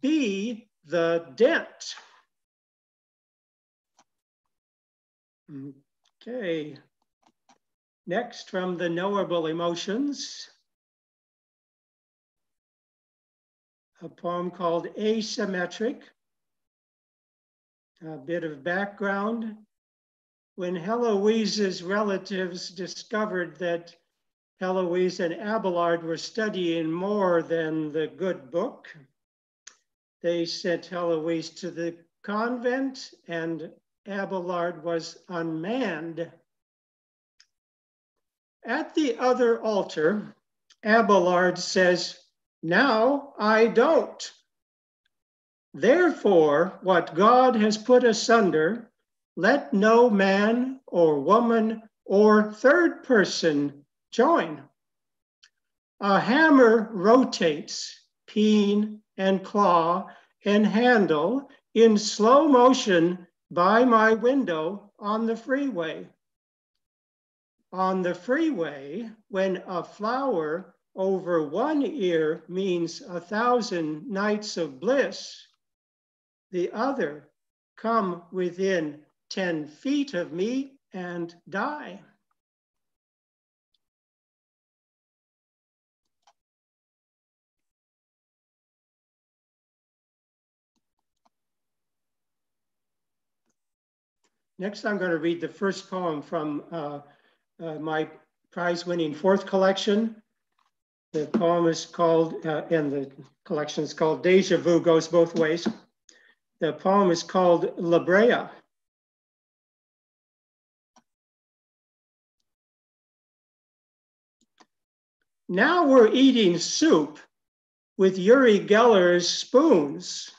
Be the dent. Okay. Next, from the knowable emotions, a poem called Asymmetric. A bit of background. When Heloise's relatives discovered that Heloise and Abelard were studying more than the good book, they sent Heloise to the convent, and Abelard was unmanned. At the other altar, Abelard says, "Now I don't. Therefore, what God has put asunder, let no man or woman or third person join. A hammer rotates, peen and claw and handle in slow motion by my window on the freeway. On the freeway, when a flower over one ear means a thousand nights of bliss, the other, come within ten feet of me and die." Next, I'm going to read the first poem from uh, uh, my prize-winning fourth collection. The poem is called, uh, and the collection is called Deja Vu Goes Both Ways. The poem is called La Brea. Now we're eating soup with Uri Geller's spoons.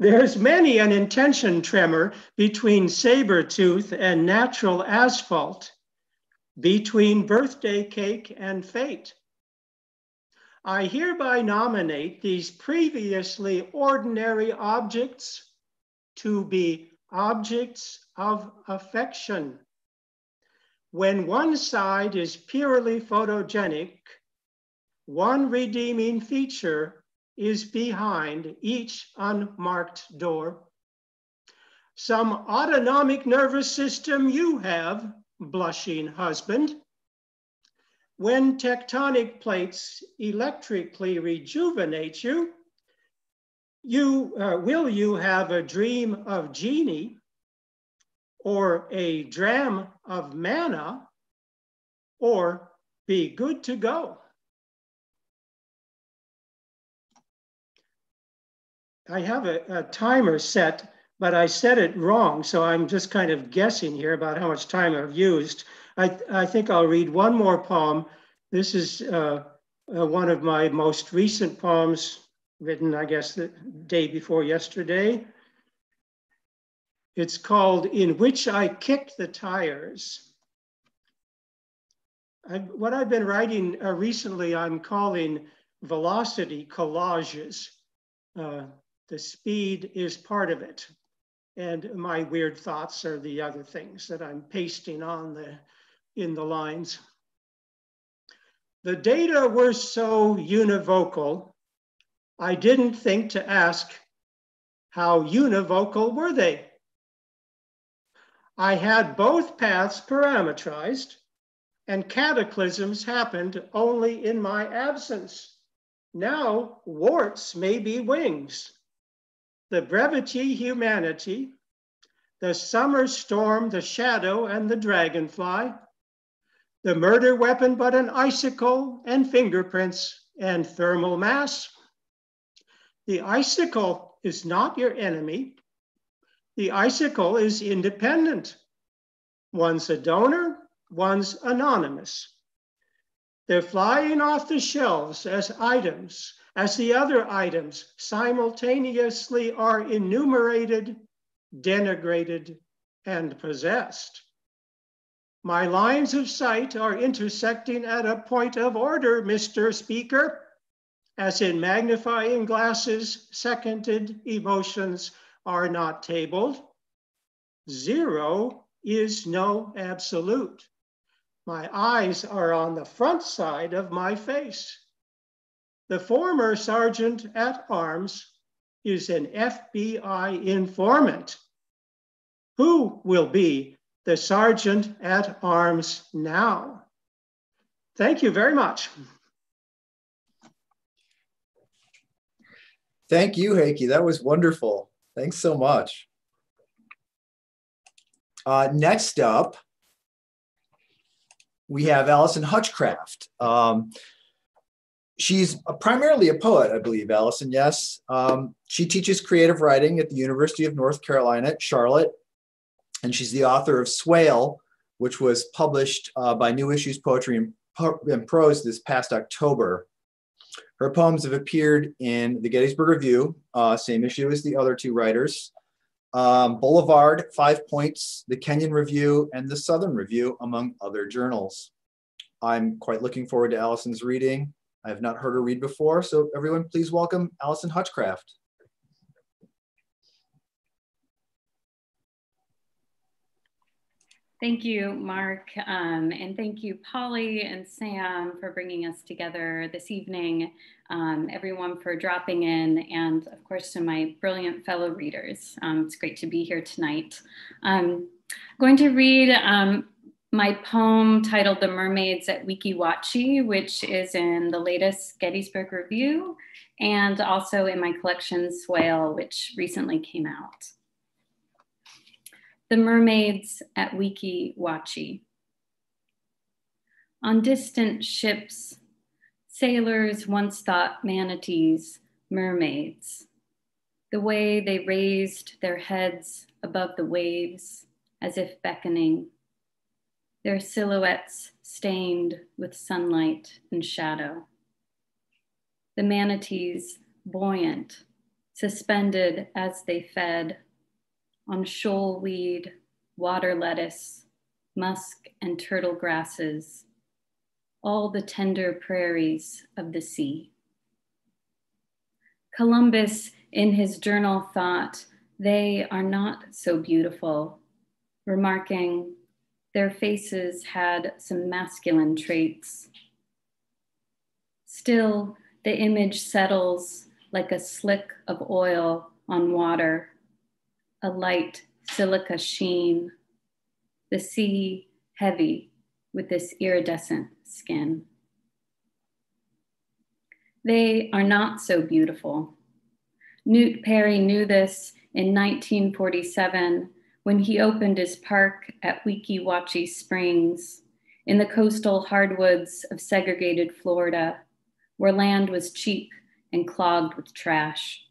There's many an intention tremor between saber tooth and natural asphalt, between birthday cake and fate. I hereby nominate these previously ordinary objects to be objects of affection. When one side is purely photogenic, one redeeming feature is behind each unmarked door. Some autonomic nervous system you have, blushing husband. When tectonic plates electrically rejuvenate you, you uh, will you have a dream of genie or a dram of manna or be good to go? I have a, a timer set, but I said it wrong, so I'm just kind of guessing here about how much time I've used. I, th I think I'll read one more poem. This is uh, uh, one of my most recent poems, written, I guess, the day before yesterday. It's called In Which I Kick the Tires. I, what I've been writing uh, recently, I'm calling velocity collages. Uh, the speed is part of it. And my weird thoughts are the other things that I'm pasting on the in the lines. The data were so univocal, I didn't think to ask, how univocal were they? I had both paths parametrized, and cataclysms happened only in my absence. Now warts may be wings. The brevity, humanity, the summer storm, the shadow, and the dragonfly, the murder weapon, but an icicle, and fingerprints, and thermal mass. The icicle is not your enemy. The icicle is independent. One's a donor, one's anonymous. They're flying off the shelves as items, as the other items simultaneously are enumerated, denigrated, and possessed. My lines of sight are intersecting at a point of order, Mister Speaker, as in magnifying glasses, seconded emotions are not tabled. Zero is no absolute. My eyes are on the front side of my face. The former sergeant at arms is an F B I informant. Who will be the sergeant at arms now? Thank you very much. Thank you, Heikki. That was wonderful. Thanks so much. Uh, next up, we have Allison Hutchcraft. Um, she's a, primarily a poet, I believe, Allison, yes. Um, she teaches creative writing at the University of North Carolina at Charlotte, and she's the author of Swale, which was published uh, by New Issues Poetry and, po and Prose this past October. Her poems have appeared in the Gettysburg Review, uh, same issue as the other two writers, um, Boulevard, Five Points, the Kenyon Review, and the Southern Review, among other journals. I'm quite looking forward to Allison's reading. I have not heard her read before, so everyone please welcome Allison Hutchcraft. Thank you, Mark, um, and thank you, Polly and Sam, for bringing us together this evening, um, everyone for dropping in, and of course to my brilliant fellow readers. Um, it's great to be here tonight. Um, I'm going to read um, my poem titled The Mermaids at Weeki Wachee, which is in the latest Gettysburg Review, and also in my collection Swale, which recently came out. The Mermaids at Weeki Wachee. On distant ships, sailors once thought manatees mermaids, the way they raised their heads above the waves as if beckoning, their silhouettes stained with sunlight and shadow. The manatees buoyant, suspended as they fed, on shoal weed, water lettuce, musk and turtle grasses, all the tender prairies of the sea. Columbus in his journal thought they are not so beautiful, remarking their faces had some masculine traits. Still, the image settles like a slick of oil on water, a light silica sheen, the sea heavy with this iridescent skin. They are not so beautiful. Knute Perry knew this in nineteen forty-seven when he opened his park at Weeki Wachee Springs in the coastal hardwoods of segregated Florida, where land was cheap and clogged with trash.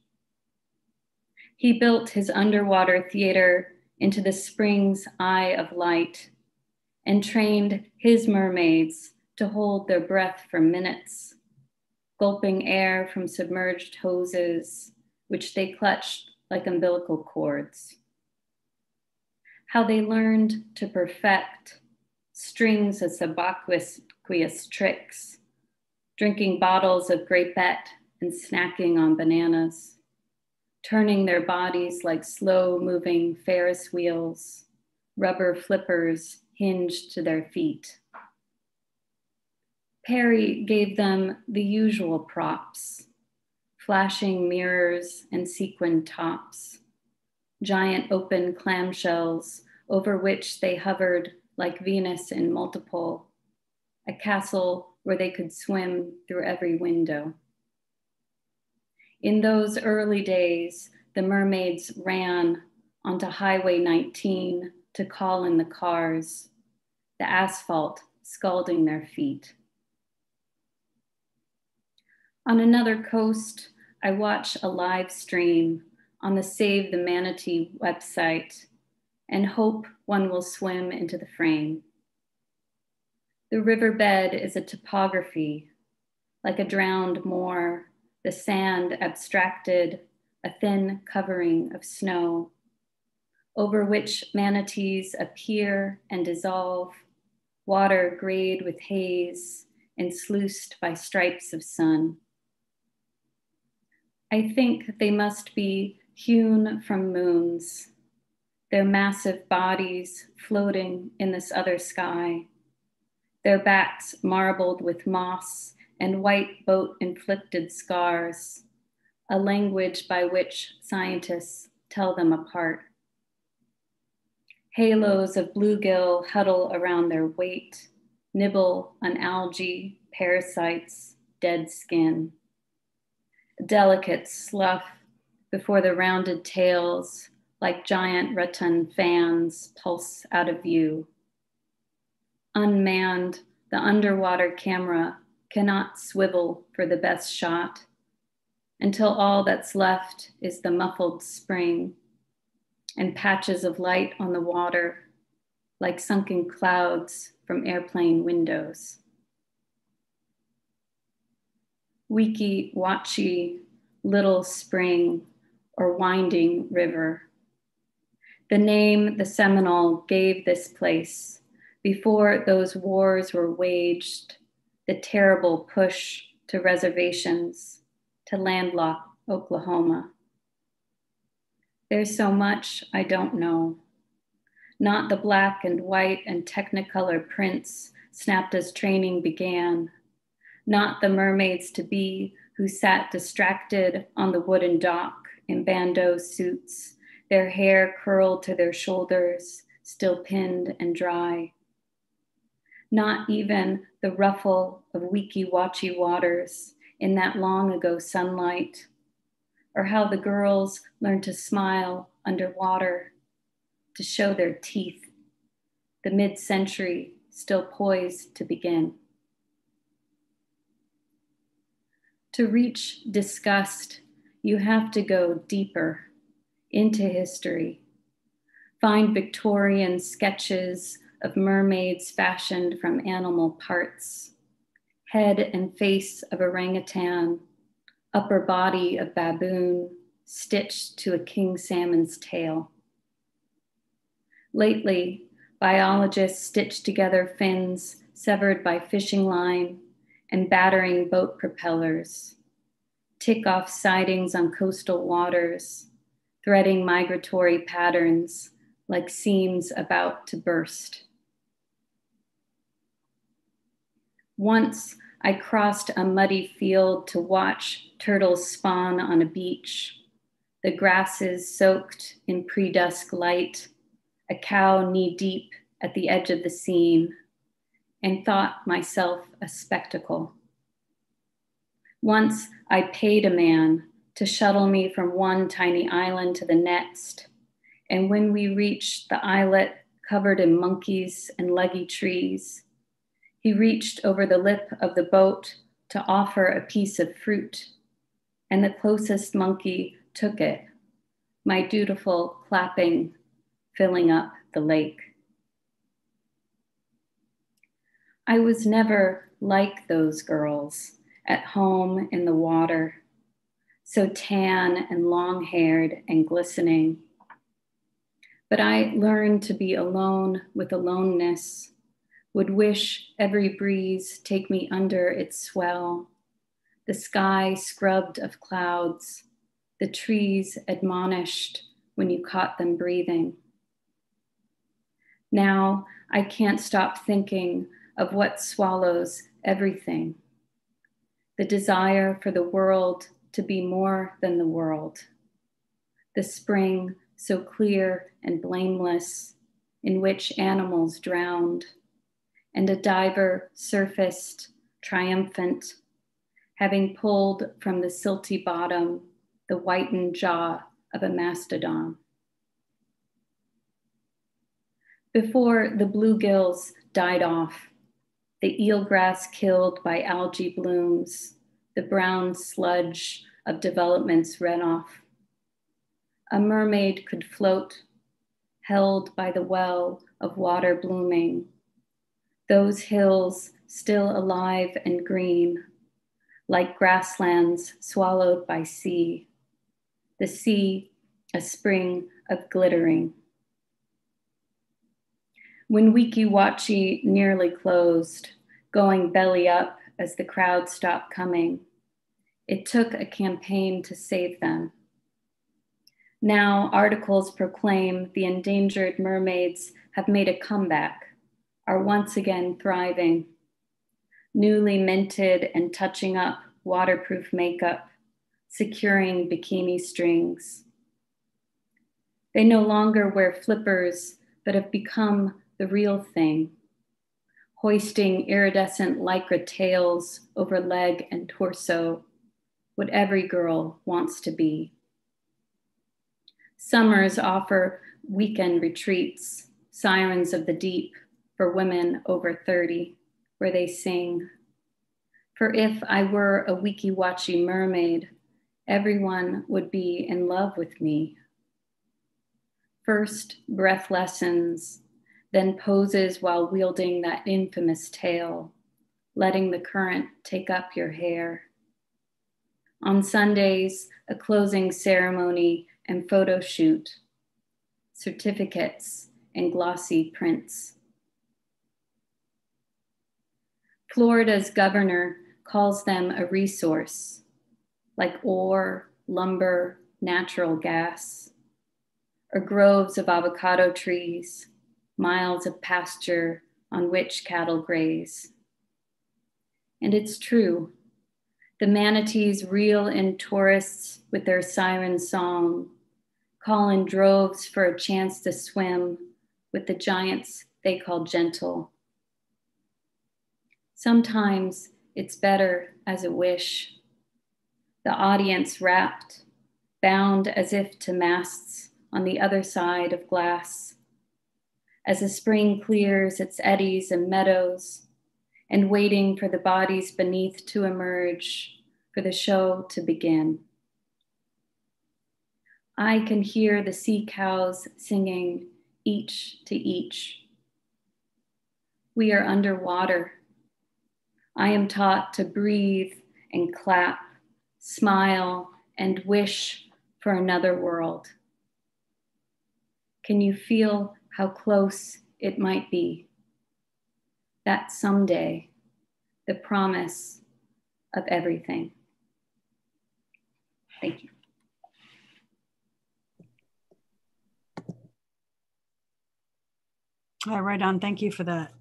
He built his underwater theater into the spring's eye of light and trained his mermaids to hold their breath for minutes, gulping air from submerged hoses, which they clutched like umbilical cords. How they learned to perfect strings of subaqueous tricks, drinking bottles of grapette and snacking on bananas, turning their bodies like slow-moving Ferris wheels, rubber flippers hinged to their feet. Perry gave them the usual props, flashing mirrors and sequined tops, giant open clamshells over which they hovered like Venus in multiple, a castle where they could swim through every window. In those early days, the mermaids ran onto Highway nineteen to call in the cars, the asphalt scalding their feet. On another coast, I watch a live stream on the Save the Manatee website and hope one will swim into the frame. The riverbed is a topography, like a drowned moor, the sand abstracted, a thin covering of snow, over which manatees appear and dissolve, water grayed with haze and sluiced by stripes of sun. I think they must be hewn from moons, their massive bodies floating in this other sky, their backs marbled with moss and white boat-inflicted scars, a language by which scientists tell them apart. Halos of bluegill huddle around their weight, nibble on algae, parasites, dead skin. Delicate slough before the rounded tails, like giant rotund fans, pulse out of view. Unmanned, the underwater camera cannot swivel for the best shot until all that's left is the muffled spring and patches of light on the water, like sunken clouds from airplane windows. Weeki Wachee, little spring or winding river. The name the Seminole gave this place before those wars were waged, the terrible push to reservations, to landlocked Oklahoma. There's so much I don't know. Not the black and white and technicolor prints snapped as training began. Not the mermaids to be who sat distracted on the wooden dock in bandeau suits, their hair curled to their shoulders, still pinned and dry. Not even the ruffle of Weeki Wachee waters in that long ago sunlight, or how the girls learned to smile underwater, to show their teeth, the mid-century still poised to begin. To reach disgust, you have to go deeper into history. Find Victorian sketches of mermaids fashioned from animal parts, head and face of orangutan, upper body of baboon, stitched to a king salmon's tail. Lately, biologists stitch together fins severed by fishing line and battering boat propellers, tick off sightings on coastal waters, threading migratory patterns like seams about to burst. Once I crossed a muddy field to watch turtles spawn on a beach, the grasses soaked in pre-dusk light, a cow knee-deep at the edge of the scene, and thought myself a spectacle. Once I paid a man to shuttle me from one tiny island to the next, and when we reached the islet covered in monkeys and leggy trees, he reached over the lip of the boat to offer a piece of fruit, and the closest monkey took it, my dutiful clapping filling up the lake. I was never like those girls at home in the water, so tan and long-haired and glistening. But I learned to be alone with aloneness, would wish every breeze take me under its swell, the sky scrubbed of clouds, the trees admonished when you caught them breathing. Now I can't stop thinking of what swallows everything, the desire for the world to be more than the world, the spring so clear and blameless in which animals drowned, and a diver surfaced triumphant, having pulled from the silty bottom the whitened jaw of a mastodon. Before the bluegills died off, the eelgrass killed by algae blooms, the brown sludge of development's runoff, a mermaid could float, held by the well of water blooming, those hills still alive and green, like grasslands swallowed by sea, the sea a spring of glittering. When Weeki Wachee nearly closed, going belly up as the crowd stopped coming, it took a campaign to save them. Now articles proclaim the endangered mermaids have made a comeback, are once again thriving, newly minted and touching up waterproof makeup, securing bikini strings. They no longer wear flippers, but have become the real thing, hoisting iridescent lycra tails over leg and torso, what every girl wants to be. Summers offer weekend retreats, sirens of the deep, for women over thirty, where they sing, for if I were a Weeki Wachee mermaid, everyone would be in love with me. First breath lessons, then poses while wielding that infamous tail, letting the current take up your hair. On Sundays, a closing ceremony and photo shoot, certificates and glossy prints. Florida's governor calls them a resource, like ore, lumber, natural gas, or groves of avocado trees, miles of pasture on which cattle graze. And it's true, the manatees reel in tourists with their siren song, call in droves for a chance to swim with the giants they call gentle. Sometimes it's better as a wish. The audience wrapped, bound as if to masts on the other side of glass, as the spring clears its eddies and meadows, and waiting for the bodies beneath to emerge, for the show to begin. I can hear the sea cows singing each to each. We are underwater. I am taught to breathe and clap, smile and wish for another world. Can you feel how close it might be, that someday, the promise of everything? Thank you. All right, on, thank you for that.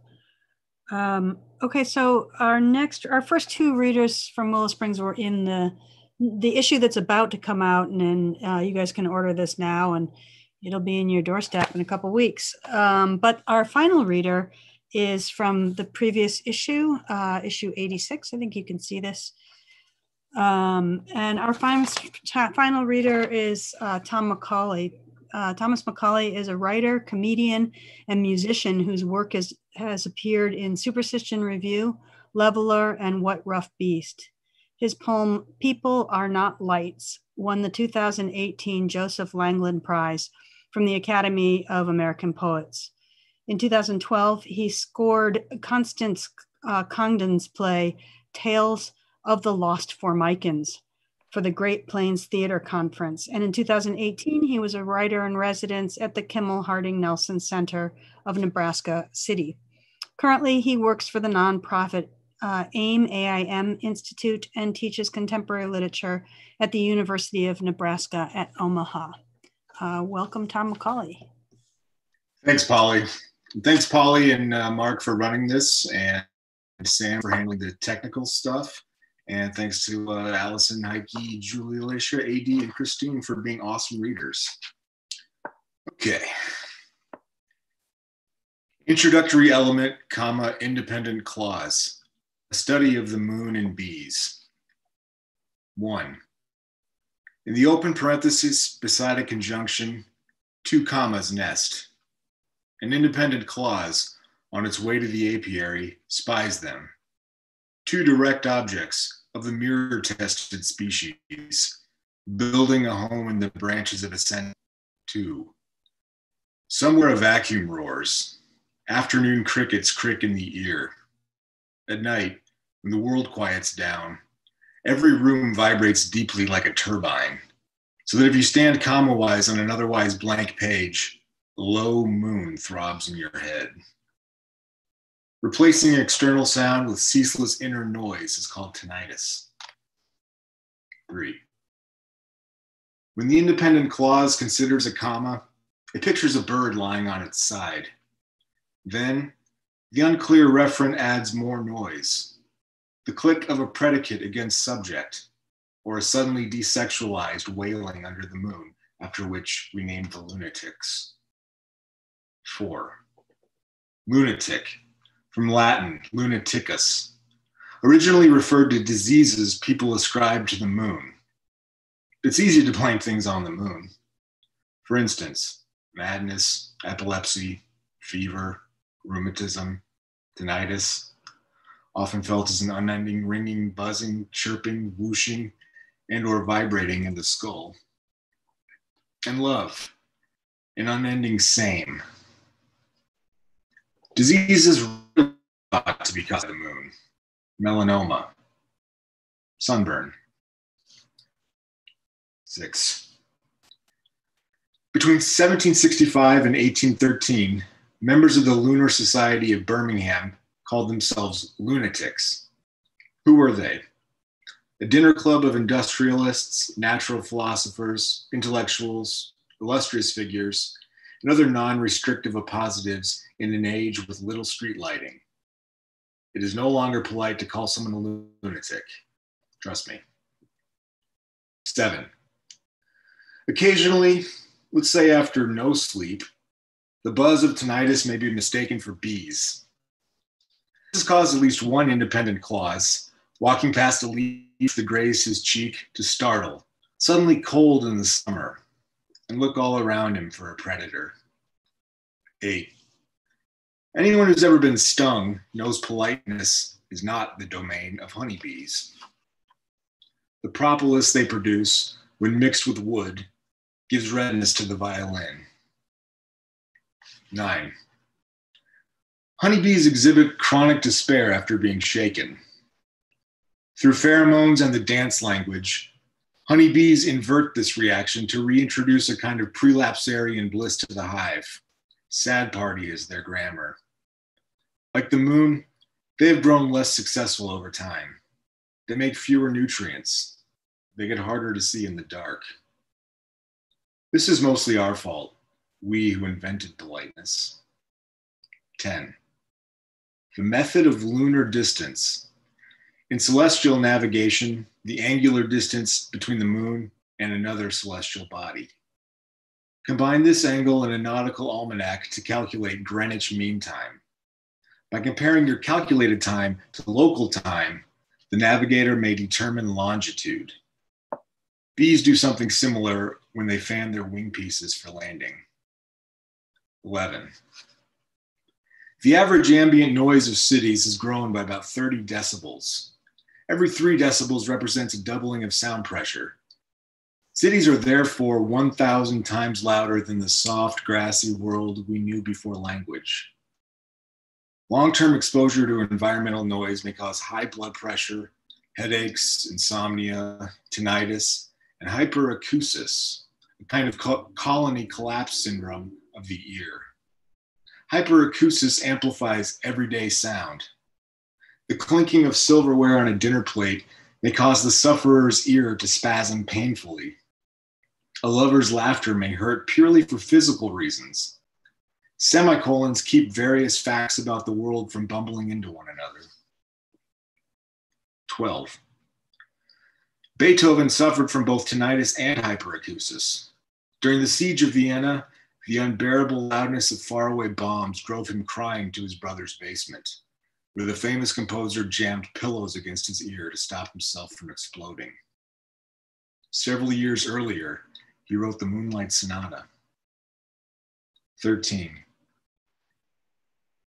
Um, okay, so our next, our first two readers from Willow Springs were in the, the issue that's about to come out, and then uh, you guys can order this now, and it'll be in your doorstep in a couple weeks. Um, but our final reader is from the previous issue, uh, issue eighty-six. I think you can see this. Um, and our final, final reader is uh, Tom McCauley. Uh, Thomas McCauley is a writer, comedian, and musician whose work is, has appeared in Superstition Review, Leveler, and What Rough Beast. His poem, People Are Not Lights, won the two thousand eighteen Joseph Langland Prize from the Academy of American Poets. In two thousand twelve, he scored Constance uh, Congdon's play, Tales of the Lost Formicans, for the Great Plains Theater Conference. And in two thousand eighteen, he was a writer in residence at the Kimmel Harding Nelson Center of Nebraska City. Currently, he works for the nonprofit Uh, AIM, A I M Institute, and teaches contemporary literature at the University of Nebraska at Omaha. Uh, welcome, Tom McCauley. Thanks, Polly. Thanks, Polly and uh, Mark for running this, and Sam for handling the technical stuff. And thanks to uh, Allison, Heikki, Julialicia, A D, and Christine for being awesome readers. Okay. Introductory element, comma, independent clause. A study of the moon and bees. One, in the open parenthesis beside a conjunction, two commas nest. An independent clause on its way to the apiary spies them. Two direct objects of the mirror-tested species, building a home in the branches of a scent. Two, somewhere a vacuum roars. Afternoon crickets crick in the ear. At night, when the world quiets down, every room vibrates deeply like a turbine, so that if you stand comma-wise on an otherwise blank page, the low moon throbs in your head. Replacing external sound with ceaseless inner noise is called tinnitus. Three. When the independent clause considers a comma, it pictures a bird lying on its side. Then, the unclear referent adds more noise. the click of a predicate against subject, or a suddenly desexualized wailing under the moon, after which we named the lunatics. Four, lunatic, from Latin, lunaticus, originally referred to diseases people ascribed to the moon. It's easy to blame things on the moon. For instance, madness, epilepsy, fever, rheumatism, tinnitus, often felt as an unending ringing, buzzing, chirping, whooshing, and or vibrating in the skull. And love, an unending same. Disease is thought to be caused by the moon. Melanoma, sunburn. Six. Between seventeen sixty-five and eighteen thirteen, members of the Lunar Society of Birmingham called themselves lunatics. Who were they? A dinner club of industrialists, natural philosophers, intellectuals, illustrious figures, and other non-restrictive appositives in an age with little street lighting. It is no longer polite to call someone a lunatic. Trust me. Seven. Occasionally, let's say after no sleep, the buzz of tinnitus may be mistaken for bees. This has caused at least one independent clause, walking past a leaf that grazed his cheek, to startle, suddenly cold in the summer, and look all around him for a predator. Eight. Anyone who's ever been stung knows politeness is not the domain of honeybees. The propolis they produce, when mixed with wood, gives redness to the violin. Nine. Honeybees exhibit chronic despair after being shaken. Through pheromones and the dance language, honeybees invert this reaction to reintroduce a kind of prelapsarian bliss to the hive. Sad party is their grammar. Like the moon, they have grown less successful over time. They make fewer nutrients. They get harder to see in the dark. This is mostly our fault, we who invented politeness. ten. The method of lunar distance. In celestial navigation, the angular distance between the moon and another celestial body. Combine this angle in a nautical almanac to calculate Greenwich Mean Time. By comparing your calculated time to local time, the navigator may determine longitude. Bees do something similar when they fan their wing pieces for landing. eleven. The average ambient noise of cities has grown by about thirty decibels. Every three decibels represents a doubling of sound pressure. Cities are therefore one thousand times louder than the soft, grassy world we knew before language. Long-term exposure to environmental noise may cause high blood pressure, headaches, insomnia, tinnitus, and hyperacusis, a kind of co- colony collapse syndrome of the ear. Hyperacusis amplifies everyday sound. The clinking of silverware on a dinner plate may cause the sufferer's ear to spasm painfully. A lover's laughter may hurt purely for physical reasons. Semicolons keep various facts about the world from bumbling into one another. twelve. Beethoven suffered from both tinnitus and hyperacusis. During the siege of Vienna, the unbearable loudness of faraway bombs drove him crying to his brother's basement, where the famous composer jammed pillows against his ear to stop himself from exploding. Several years earlier, he wrote the Moonlight Sonata. thirteen.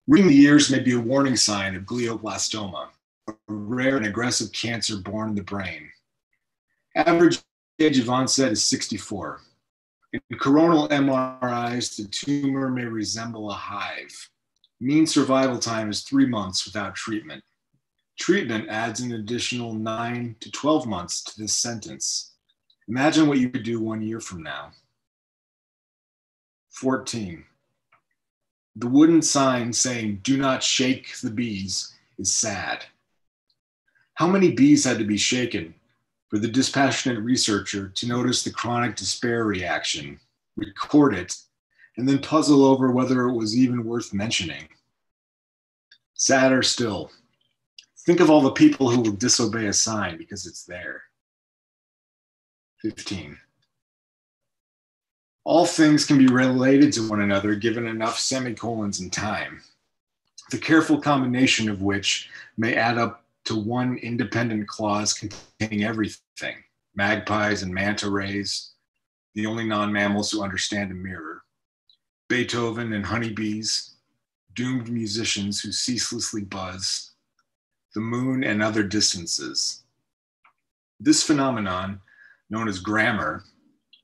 Ringing in the ears may be a warning sign of glioblastoma, a rare and aggressive cancer born in the brain. Average age of onset is sixty-four. In coronal M R Is, the tumor may resemble a hive. Mean survival time is three months without treatment. Treatment adds an additional nine to twelve months to this sentence. Imagine what you could do one year from now. fourteen. The wooden sign saying, "Do not shake the bees," is sad. How many bees had to be shaken for the dispassionate researcher to notice the chronic despair reaction, record it, and then puzzle over whether it was even worth mentioning? Sadder still, Think of all the people who will disobey a sign because it's there. fifteen. All things can be related to one another given enough semicolons and time, the careful combination of which may add up to one independent clause containing everything, magpies and manta rays, the only non-mammals who understand a mirror, Beethoven and honeybees, doomed musicians who ceaselessly buzz, the moon and other distances. This phenomenon, known as grammar,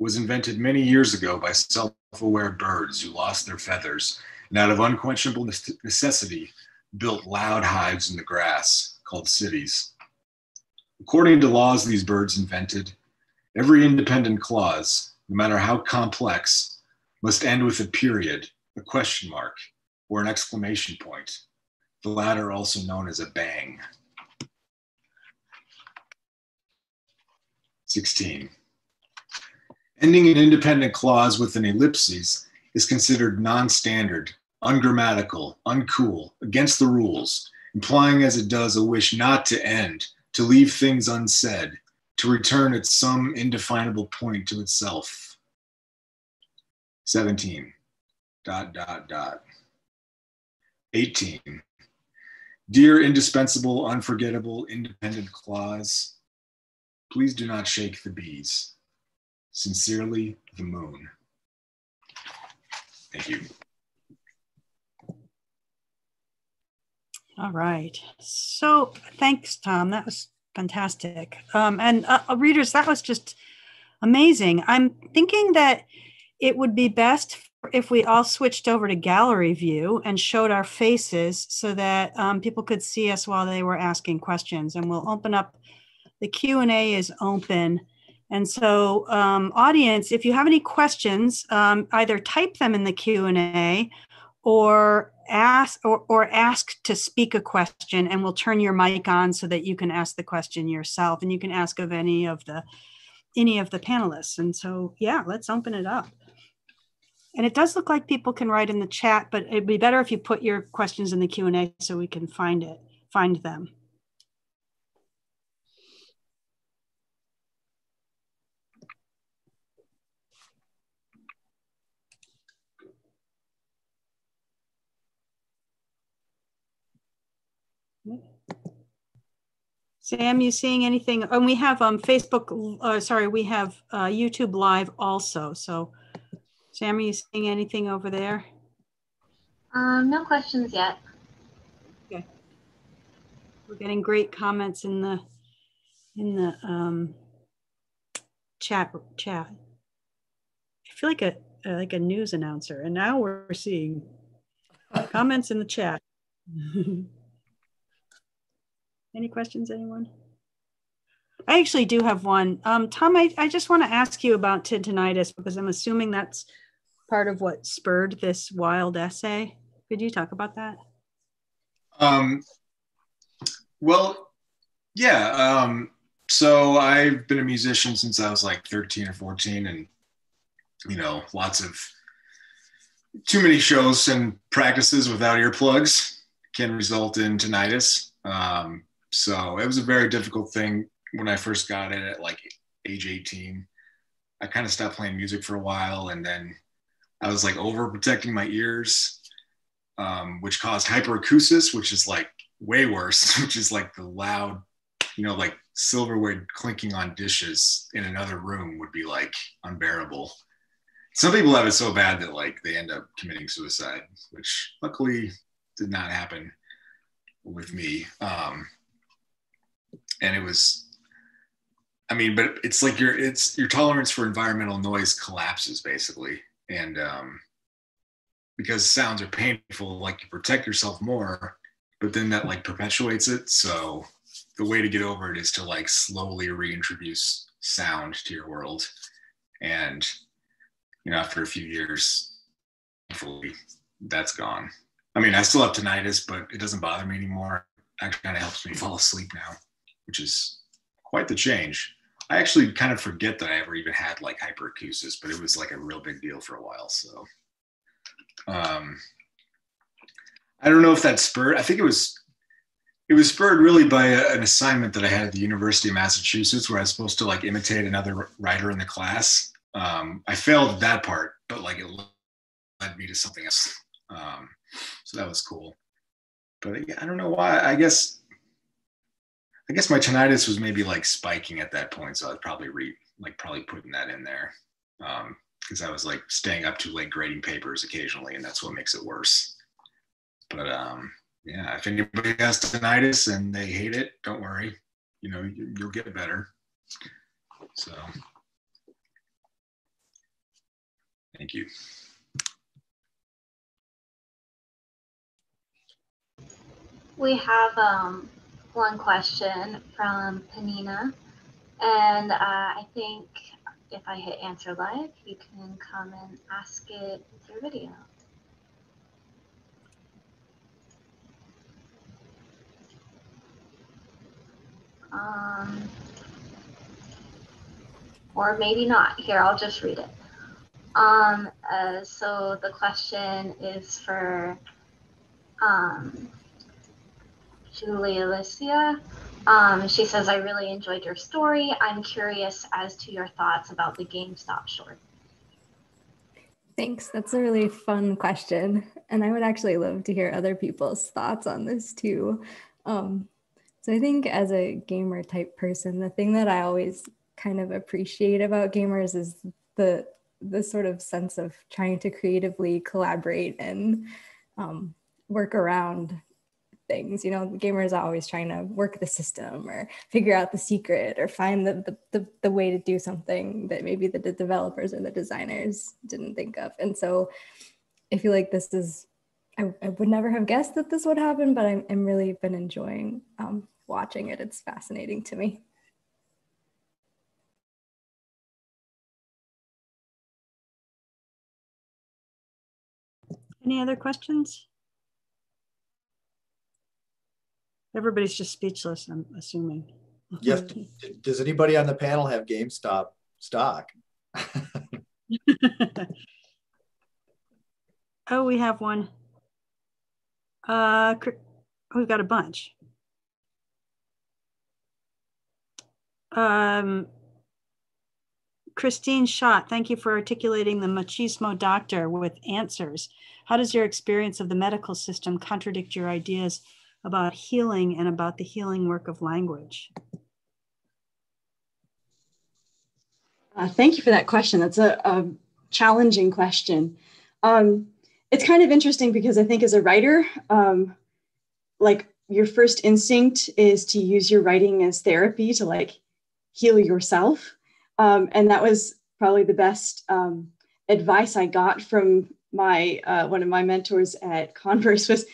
was invented many years ago by self-aware birds who lost their feathers and out of unquenchable necessity built loud hives in the grass called cities. According to laws these birds invented, every independent clause, no matter how complex, must end with a period, a question mark, or an exclamation point, the latter also known as a bang. sixteen. Ending an independent clause with an ellipsis is considered non-standard, ungrammatical, uncool, against the rules, implying as it does a wish not to end, to leave things unsaid, to return at some indefinable point to itself. seventeen, dot, dot, dot. eighteen, dear indispensable, unforgettable, independent clause, please do not shake the bees. Sincerely, the moon. Thank you. All right. So thanks, Tom. That was fantastic. Um, and uh, readers, that was just amazing. I'm thinking that it would be best if we all switched over to gallery view and showed our faces so that um, people could see us while they were asking questions. And we'll open up, the Q and A is open. And so um, audience, if you have any questions, um, either type them in the Q and A or ask, or, or ask to speak a question, and we'll turn your mic on so that you can ask the question yourself, and you can ask of any of the, any of the panelists. And so, yeah, let's open it up. And it does look like people can write in the chat, but it'd be better if you put your questions in the Q and A so we can find it, find them. Sam, you seeing anything? And we have um, Facebook, uh, sorry, we have uh, YouTube Live also. So Sam, are you seeing anything over there? Um, no questions yet. Okay. We're getting great comments in the in the um, chat chat. I feel like a uh, like a news announcer, and now we're seeing comments in the chat. Any questions, anyone? I actually do have one. Um, Tom, I, I just want to ask you about titanitis, because I'm assuming that's part of what spurred this wild essay. Could you talk about that? Um, well, yeah. Um, so I've been a musician since I was like thirteen or fourteen, and, you know, lots of too many shows and practices without earplugs can result in tinnitus. Um, So it was a very difficult thing when I first got it at like age eighteen. I kind of stopped playing music for a while, and then I was like overprotecting my ears, um, which caused hyperacusis, which is like way worse, which is like the loud, you know, like silverware clinking on dishes in another room would be like unbearable. Some people have it so bad that like they end up committing suicide, which luckily did not happen with me. Um, And it was, I mean, but it's like your, it's your tolerance for environmental noise collapses basically. And um, because sounds are painful, like you protect yourself more, but then that like perpetuates it. So the way to get over it is to like slowly reintroduce sound to your world. And, you know, after a few years, hopefully that's gone. I mean, I still have tinnitus, but it doesn't bother me anymore. Actually kind of helps me fall asleep now, which is quite the change. I actually kind of forget that I ever even had like hyperacusis, but it was like a real big deal for a while. So um, I don't know if that spurred, I think it was It was spurred really by a, an assignment that I had at the University of Massachusetts, where I was supposed to like imitate another writer in the class. Um, I failed that part, but like it led me to something else. Um, so that was cool. But yeah, I don't know why. I guess, I guess my tinnitus was maybe like spiking at that point, so I was probably re like probably putting that in there, because um, I was like staying up too late grading papers occasionally, and that's what makes it worse. But um, yeah, if anybody has tinnitus and they hate it, don't worry. You know, you, you'll get better. So, thank you. We have um, one question from Panina, and uh, I think if I hit answer live, you can come and ask it through video. Um, or maybe not. Here, I'll just read it. Um, uh, so the question is for um, Julialicia. Um, she says, I really enjoyed your story. I'm curious as to your thoughts about the GameStop short. Thanks. That's a really fun question. And I would actually love to hear other people's thoughts on this too. Um, so I think as a gamer type person, the thing that I always kind of appreciate about gamers is the, the sort of sense of trying to creatively collaborate and um, work around things. You know, gamers are always trying to work the system or figure out the secret or find the, the, the, the way to do something that maybe the, the developers or the designers didn't think of. And so I feel like this is, I, I would never have guessed that this would happen, but I'm, I'm really been enjoying um, watching it. It's fascinating to me. Any other questions? Everybody's just speechless, I'm assuming. Yes. Does anybody on the panel have GameStop stock? Oh, we have one. Uh, we've got a bunch. Um, Christine Schott, thank you for articulating the machismo doctor with answers. How does your experience of the medical system contradict your ideas about healing and about the healing work of language? Uh, thank you for that question. That's a, a challenging question. Um, it's kind of interesting because I think as a writer, um, like your first instinct is to use your writing as therapy to like heal yourself. Um, and that was probably the best um, advice I got from my, uh, one of my mentors at Converse was,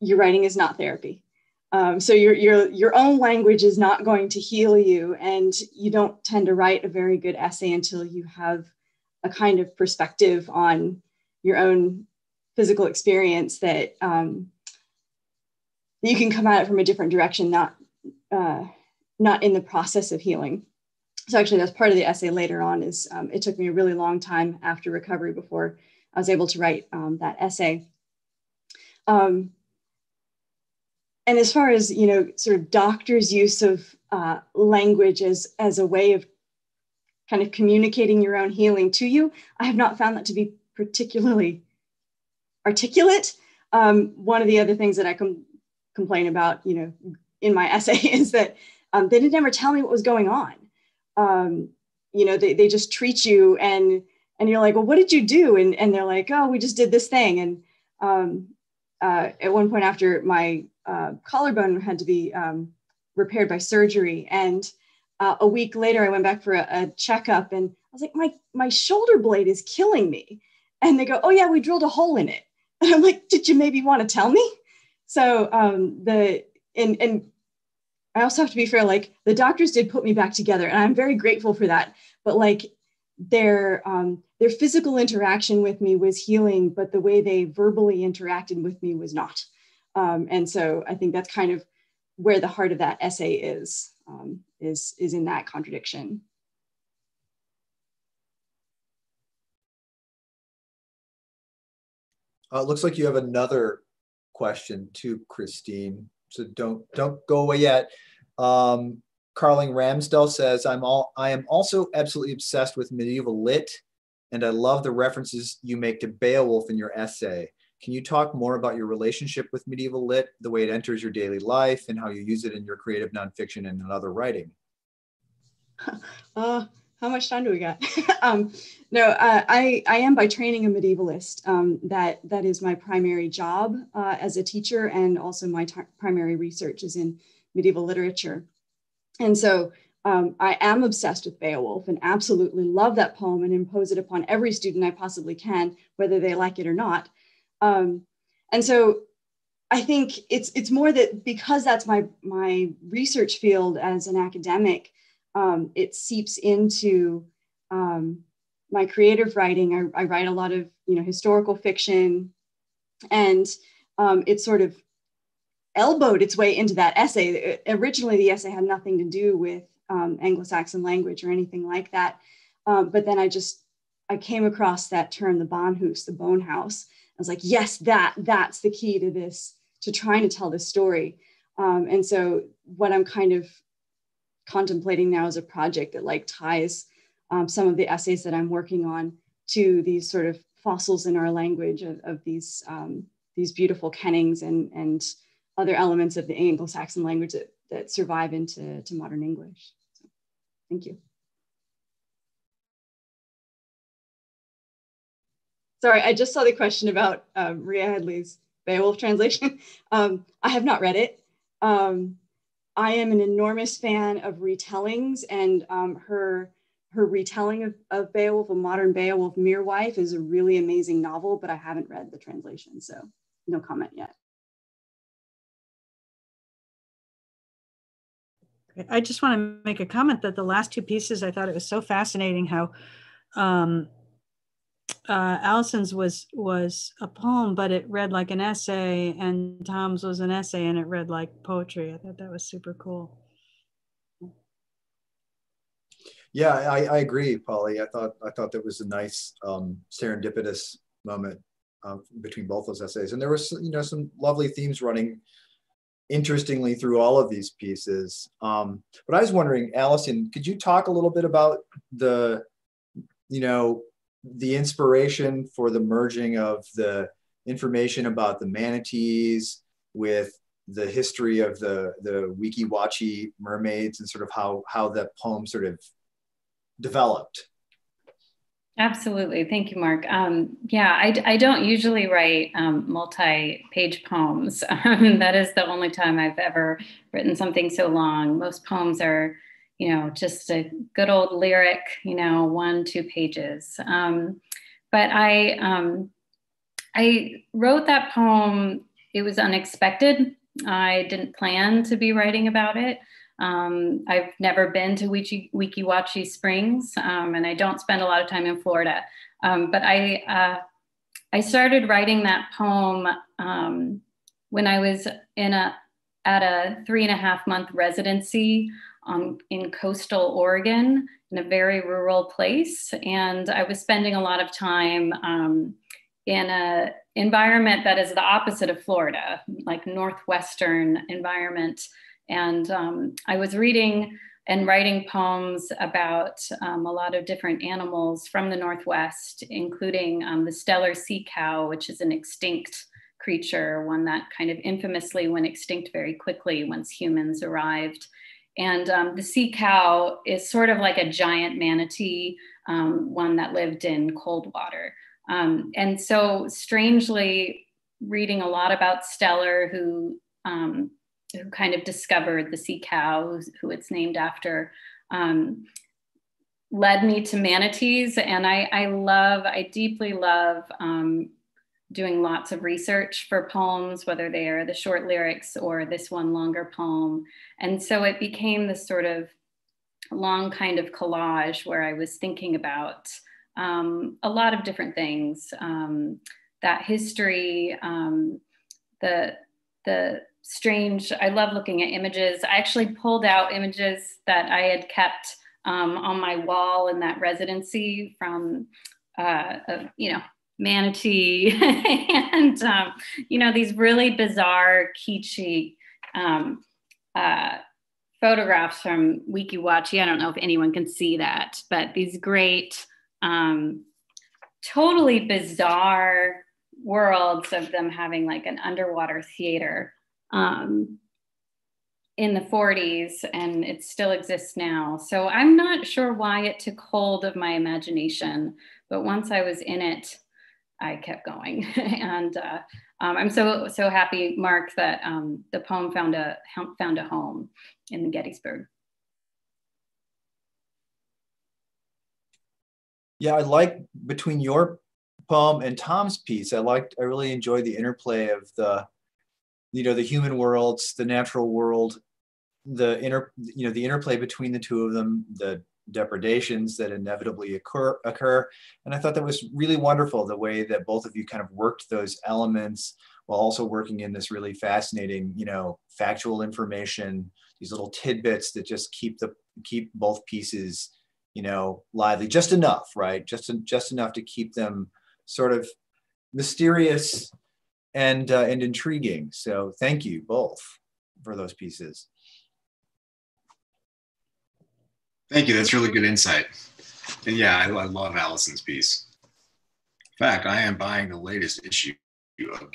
your writing is not therapy. Um, so your, your, your own language is not going to heal you, and you don't tend to write a very good essay until you have a kind of perspective on your own physical experience that um, you can come at it from a different direction, not, uh, not in the process of healing. So actually that's part of the essay later on is um, it took me a really long time after recovery before I was able to write um, that essay. Um, And as far as, you know, sort of doctors' use of uh, language as, as a way of kind of communicating your own healing to you, I have not found that to be particularly articulate. Um, one of the other things that I com complain about, you know, in my essay is that um, they didn't ever tell me what was going on. Um, you know, they, they just treat you and, and you're like, well, what did you do? And, and they're like, oh, we just did this thing. And um, uh, at one point after my Uh, collarbone had to be um, repaired by surgery. And uh, a week later, I went back for a, a checkup and I was like, my, my shoulder blade is killing me. And they go, oh yeah, we drilled a hole in it. And I'm like, did you maybe want to tell me? So um, the, and, and I also have to be fair, like the doctors did put me back together and I'm very grateful for that. But like their, um, their physical interaction with me was healing, but the way they verbally interacted with me was not. Um, and so I think that's kind of where the heart of that essay is, um, is, is in that contradiction. Uh, it looks like you have another question too, Christine. so don't don't go away yet. Um, Carling Ramsdell says, I'm all, I am also absolutely obsessed with medieval lit, and I love the references you make to Beowulf in your essay. Can you talk more about your relationship with medieval lit, the way it enters your daily life, and how you use it in your creative nonfiction and in other writing? Uh, how much time do we got? um, no, uh, I, I am by training a medievalist. Um, that, that is my primary job uh, as a teacher, and also my primary research is in medieval literature. And so um, I am obsessed with Beowulf and absolutely love that poem and impose it upon every student I possibly can, whether they like it or not. Um, and so I think it's, it's more that because that's my, my research field as an academic, um, it seeps into um, my creative writing. I, I write a lot of, you know, historical fiction, and um, it's sort of elbowed its way into that essay. Originally, the essay had nothing to do with um, Anglo-Saxon language or anything like that. Um, but then I just, I came across that term, the Bonhoefs, the bone house. I was like, yes, that, that's the key to this, to trying to tell this story. Um, and so what I'm kind of contemplating now is a project that like ties um, some of the essays that I'm working on to these sort of fossils in our language of, of these, um, these beautiful kennings and, and other elements of the Anglo-Saxon language that, that survive into to modern English. So, thank you. Sorry, I just saw the question about uh, Rhea Headley's Beowulf translation. um, I have not read it. Um, I am an enormous fan of retellings, and um, her, her retelling of, of Beowulf, A Modern Beowulf, Meerwife, is a really amazing novel, but I haven't read the translation, so no comment yet. I just want to make a comment that the last two pieces, I thought it was so fascinating how um, uh, Allison's was was a poem, but it read like an essay, and Tom's was an essay, and it read like poetry. I thought that was super cool. Yeah, I, I agree, Polly. I thought I thought that was a nice um, serendipitous moment uh, between both those essays, and there was, you know, some lovely themes running interestingly through all of these pieces. Um, but I was wondering, Allison, could you talk a little bit about the, you know, the inspiration for the merging of the information about the manatees with the history of the, the Weeki Wachee mermaids, and sort of how, how that poem sort of developed? Absolutely. Thank you, Mark. Um, yeah, I, I don't usually write um, multi-page poems. Um, that is the only time I've ever written something so long. Most poems are, you know, just a good old lyric, you know, one, two pages. Um, but I, um, I wrote that poem. It was unexpected. I didn't plan to be writing about it. Um, I've never been to Weeki Wachee Springs, um, and I don't spend a lot of time in Florida. Um, but I, uh, I started writing that poem um, when I was in a, at a three and a half month residency on, in coastal Oregon, in a very rural place. And I was spending a lot of time um, in an environment that is the opposite of Florida, like Northwestern environment. And um, I was reading and writing poems about um, a lot of different animals from the Northwest, including um, the Steller sea cow, which is an extinct creature, one that kind of infamously went extinct very quickly once humans arrived. And um, the sea cow is sort of like a giant manatee, um, one that lived in cold water. Um, and so strangely, reading a lot about Steller, who, um, who kind of discovered the sea cow, who it's named after, um, led me to manatees. And I, I love, I deeply love um, doing lots of research for poems, whether they are the short lyrics or this one longer poem. And so it became this sort of long kind of collage where I was thinking about um, a lot of different things, um, that history, um, the, the, strange, I love looking at images. I actually pulled out images that I had kept um, on my wall in that residency from, uh, of, you know, manatee and, um, you know, these really bizarre, kitschy um, uh, photographs from Weeki Wachee. I don't know if anyone can see that, but these great, um, totally bizarre worlds of them having like an underwater theater um, in the forties, and it still exists now. So I'm not sure why it took hold of my imagination, but once I was in it, I kept going. And uh, um, I'm so, so happy, Mark, that um, the poem found a, found a home in Gettysburg. Yeah, I like between your poem and Tom's piece, I liked, I really enjoyed the interplay of the, you know, the human worlds, the natural world, the inter, you know, the interplay between the two of them, the depredations that inevitably occur, occur. And I thought that was really wonderful, the way that both of you kind of worked those elements while also working in this really fascinating, you know, factual information, these little tidbits that just keep the, keep both pieces, you know, lively, just enough, right? Just, just enough to keep them sort of mysterious and, uh, and intriguing. So thank you both for those pieces. Thank you, that's really good insight. And yeah, I, I love Allison's piece. In fact, I am buying the latest issue of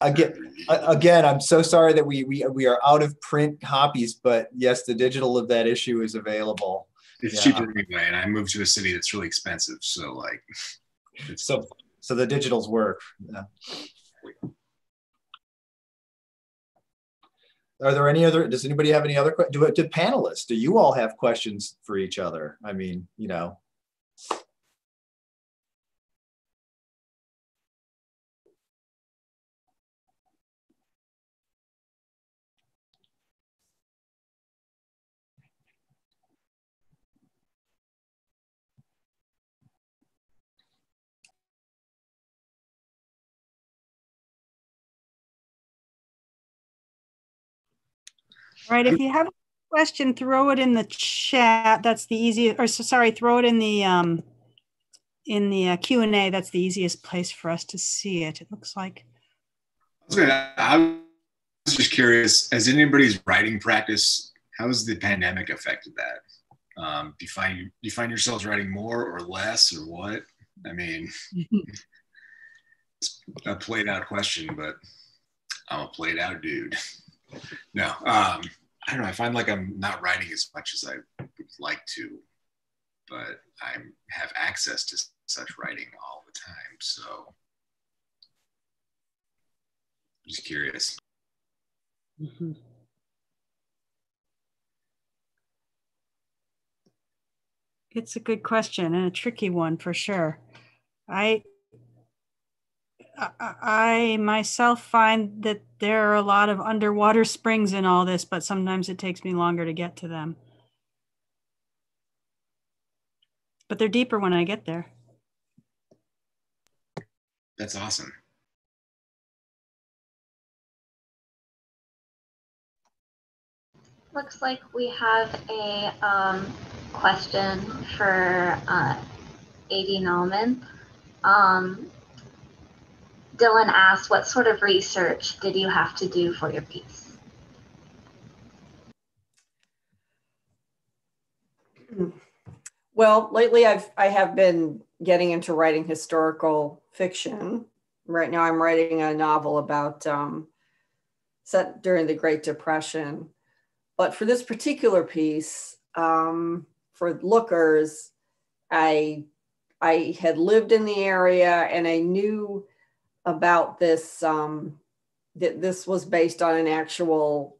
Again, again, I'm so sorry that we, we, we are out of print copies, but yes, the digital of that issue is available. It's yeah. cheaper anyway, and I moved to a city that's really expensive, so like. It's so, so the digitals work. Yeah. Are there any other, does anybody have any other questions? Do, do panelists, do you all have questions for each other? I mean, you know. Right. If you have a question, throw it in the chat. That's the easiest. Or sorry, throw it in the um, in the uh, Q and A. That's the easiest place for us to see it. It looks like. I was just curious. As anybody's writing practice, how has the pandemic affected that? Um, do you find do you find yourselves writing more or less, or what? I mean, it's a played out question, but I'm a played out dude. No, um, I don't know. I find like I'm not writing as much as I would like to, but I have access to such writing all the time. So I'm just curious. Mm-hmm. It's a good question and a tricky one for sure. I. I myself find that there are a lot of underwater springs in all this, but sometimes it takes me longer to get to them. But they're deeper when I get there. That's awesome. Looks like we have a um, question for uh, A D Nauman. Um, Dylan asked, what sort of research did you have to do for your piece? Well, lately I've, I have been getting into writing historical fiction. Right now I'm writing a novel about, um, set during the Great Depression. But for this particular piece, um, for Lookers, I, I had lived in the area and I knew about this, um, that this was based on an actual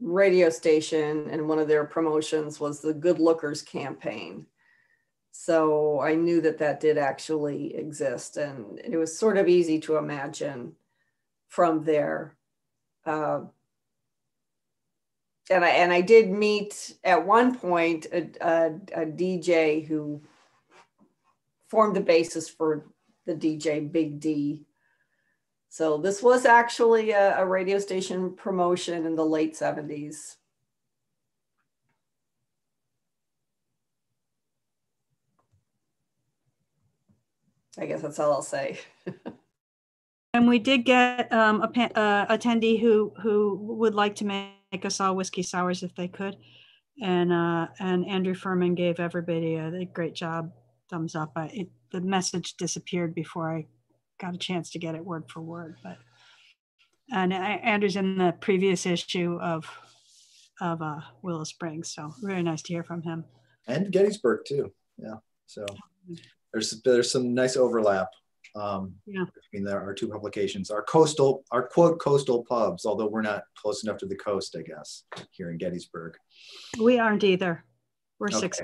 radio station, and one of their promotions was the Good Lookers campaign. So I knew that that did actually exist, and it was sort of easy to imagine from there. Uh, and I and I did meet at one point a, a, a D J who formed the basis for the D J Big D. So this was actually a, a radio station promotion in the late seventies. I guess that's all I'll say. And we did get um, a pan, uh, attendee who who would like to make us all whiskey sours if they could. And uh, and Andrew Furman gave everybody a, a great job, thumbs up. I, it, the message disappeared before I got a chance to get it word for word. But and I, Andrew's in the previous issue of of uh, Willow Springs, so really nice to hear from him. And Gettysburg too, yeah. So there's there's some nice overlap um, yeah. between there, our two publications. Our coastal, our quote coastal pubs, although we're not close enough to the coast, I guess, here in Gettysburg. We aren't either. We're okay. six.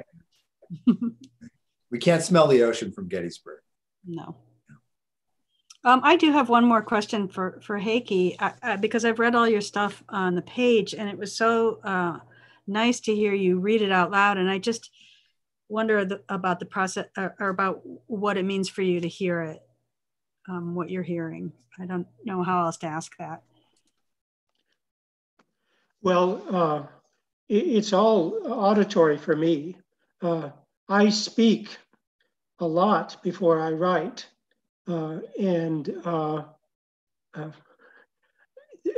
We can't smell the ocean from Gettysburg. No. Um, I do have one more question for, for Heikki, I, I, because I've read all your stuff on the page, and it was so uh, nice to hear you read it out loud. And I just wonder the, about the process, or, or about what it means for you to hear it, um, what you're hearing. I don't know how else to ask that. Well, uh, it, it's all auditory for me. Uh, I speak a lot before I write. Uh, and uh, uh,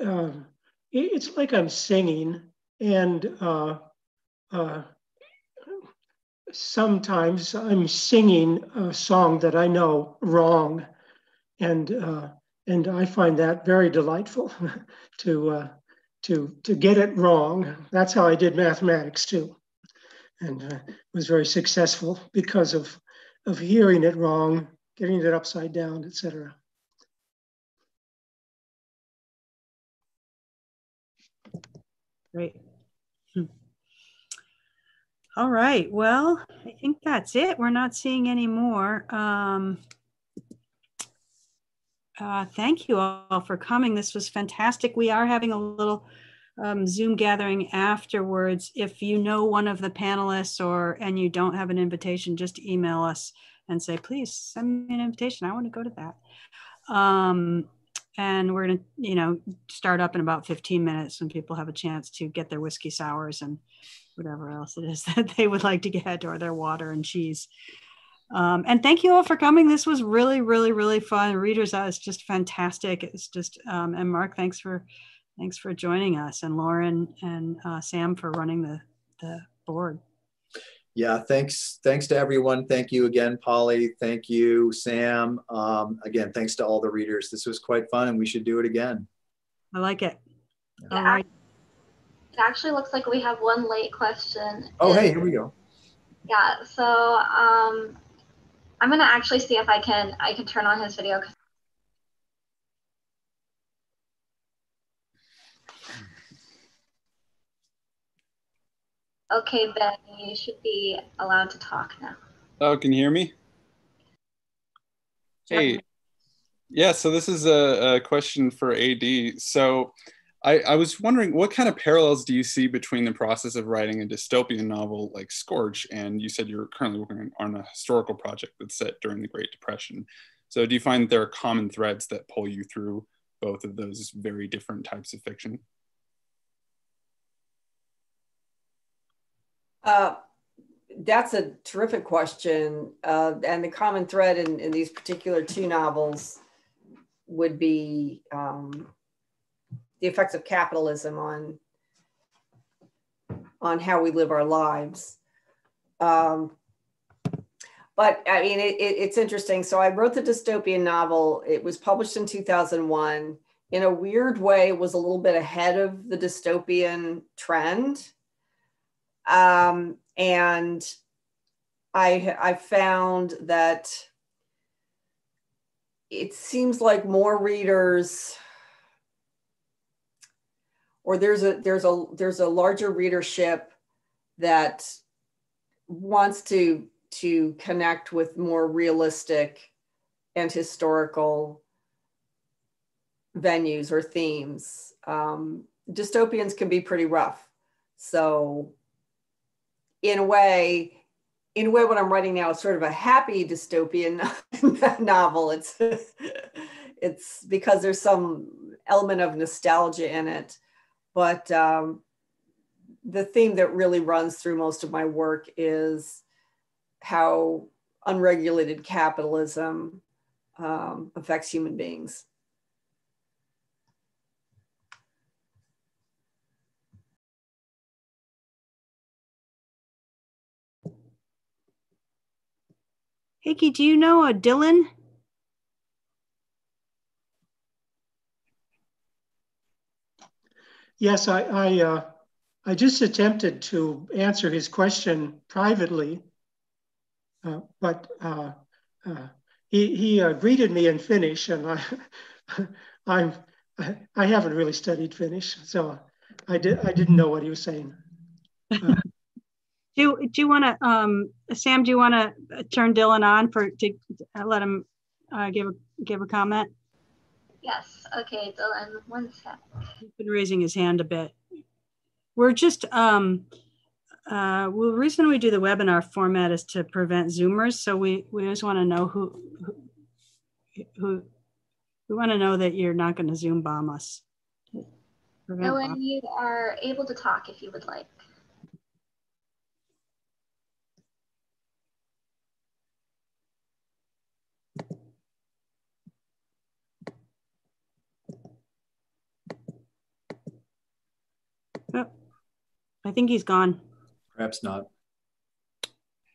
uh, it's like I'm singing, and uh, uh, sometimes I'm singing a song that I know wrong, and uh, and I find that very delightful to uh, to to get it wrong. That's how I did mathematics too, and uh, was very successful because of of hearing it wrong, getting it upside down, et cetera. Great. Hmm. All right, well, I think that's it. We're not seeing any more. Um, uh, thank you all for coming. This was fantastic. We are having a little um, Zoom gathering afterwards. If you know one of the panelists or and you don't have an invitation, just email us and say, please send me an invitation. I want to go to that. Um, and we're going to, you know, start up in about fifteen minutes when people have a chance to get their whiskey sours and whatever else it is that they would like to get, or their water and cheese. Um, and thank you all for coming. This was really, really, really fun. Readers Out is just fantastic. It's just, um, and Mark, thanks for, thanks for joining us, and Lauren and uh, Sam for running the, the board. Yeah, thanks. Thanks to everyone. Thank you again, Polly. Thank you, Sam. Um, again, thanks to all the readers. This was quite fun, and we should do it again. I like it. Yeah. All right. It actually looks like we have one late question. Oh, hey, here we go. Yeah. So um, I'm gonna actually see if I can I can turn on his video. Okay, Ben, you should be allowed to talk now. Oh, can you hear me? Hey, yeah, so this is a, a question for A D. So I, I was wondering, what kind of parallels do you see between the process of writing a dystopian novel like Scorch, and you said you're currently working on a historical project that's set during the Great Depression. So do you find that there are common threads that pull you through both of those very different types of fiction? Uh, that's a terrific question. Uh, and the common thread in, in these particular two novels would be um, the effects of capitalism on, on how we live our lives. Um, but I mean, it, it, it's interesting. So I wrote the dystopian novel. It was published in two thousand one. In a weird way, it was a little bit ahead of the dystopian trend. Um, and I, I found that it seems like more readers, or there's a, there's a, there's a larger readership that wants to, to connect with more realistic and historical venues or themes. Um, dystopians can be pretty rough. So In a way, in a way, what I'm writing now is sort of a happy dystopian novel. It's it's because there's some element of nostalgia in it, but um, the theme that really runs through most of my work is how unregulated capitalism um, affects human beings. Heikki, do you know a Dylan? Yes, I, I, uh, I just attempted to answer his question privately, uh, but uh, uh, he, he uh, greeted me in Finnish, and I, I'm, I haven't really studied Finnish, so I, did, I didn't know what he was saying. Uh, do, do you want to, um, Sam, do you want to turn Dylan on for to let him uh, give, a, give a comment? Yes, okay, Dylan, one sec. He's been raising his hand a bit. We're just, um, uh, well, the reason we do the webinar format is to prevent Zoomers. So we, we just wanna know who, who, who we wanna know that you're not gonna Zoom bomb us. Prevent Owen, bomb. You are able to talk if you would like. I think he's gone. Perhaps not.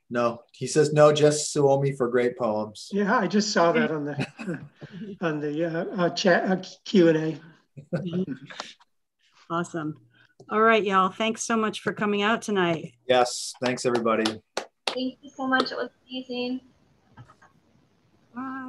No, he says no. Just sue me for great poems. Yeah, I just saw that on the on the uh, uh, chat uh, Q and A. Awesome. All right, y'all. Thanks so much for coming out tonight. Yes. Thanks, everybody. Thank you so much. It was amazing. Bye.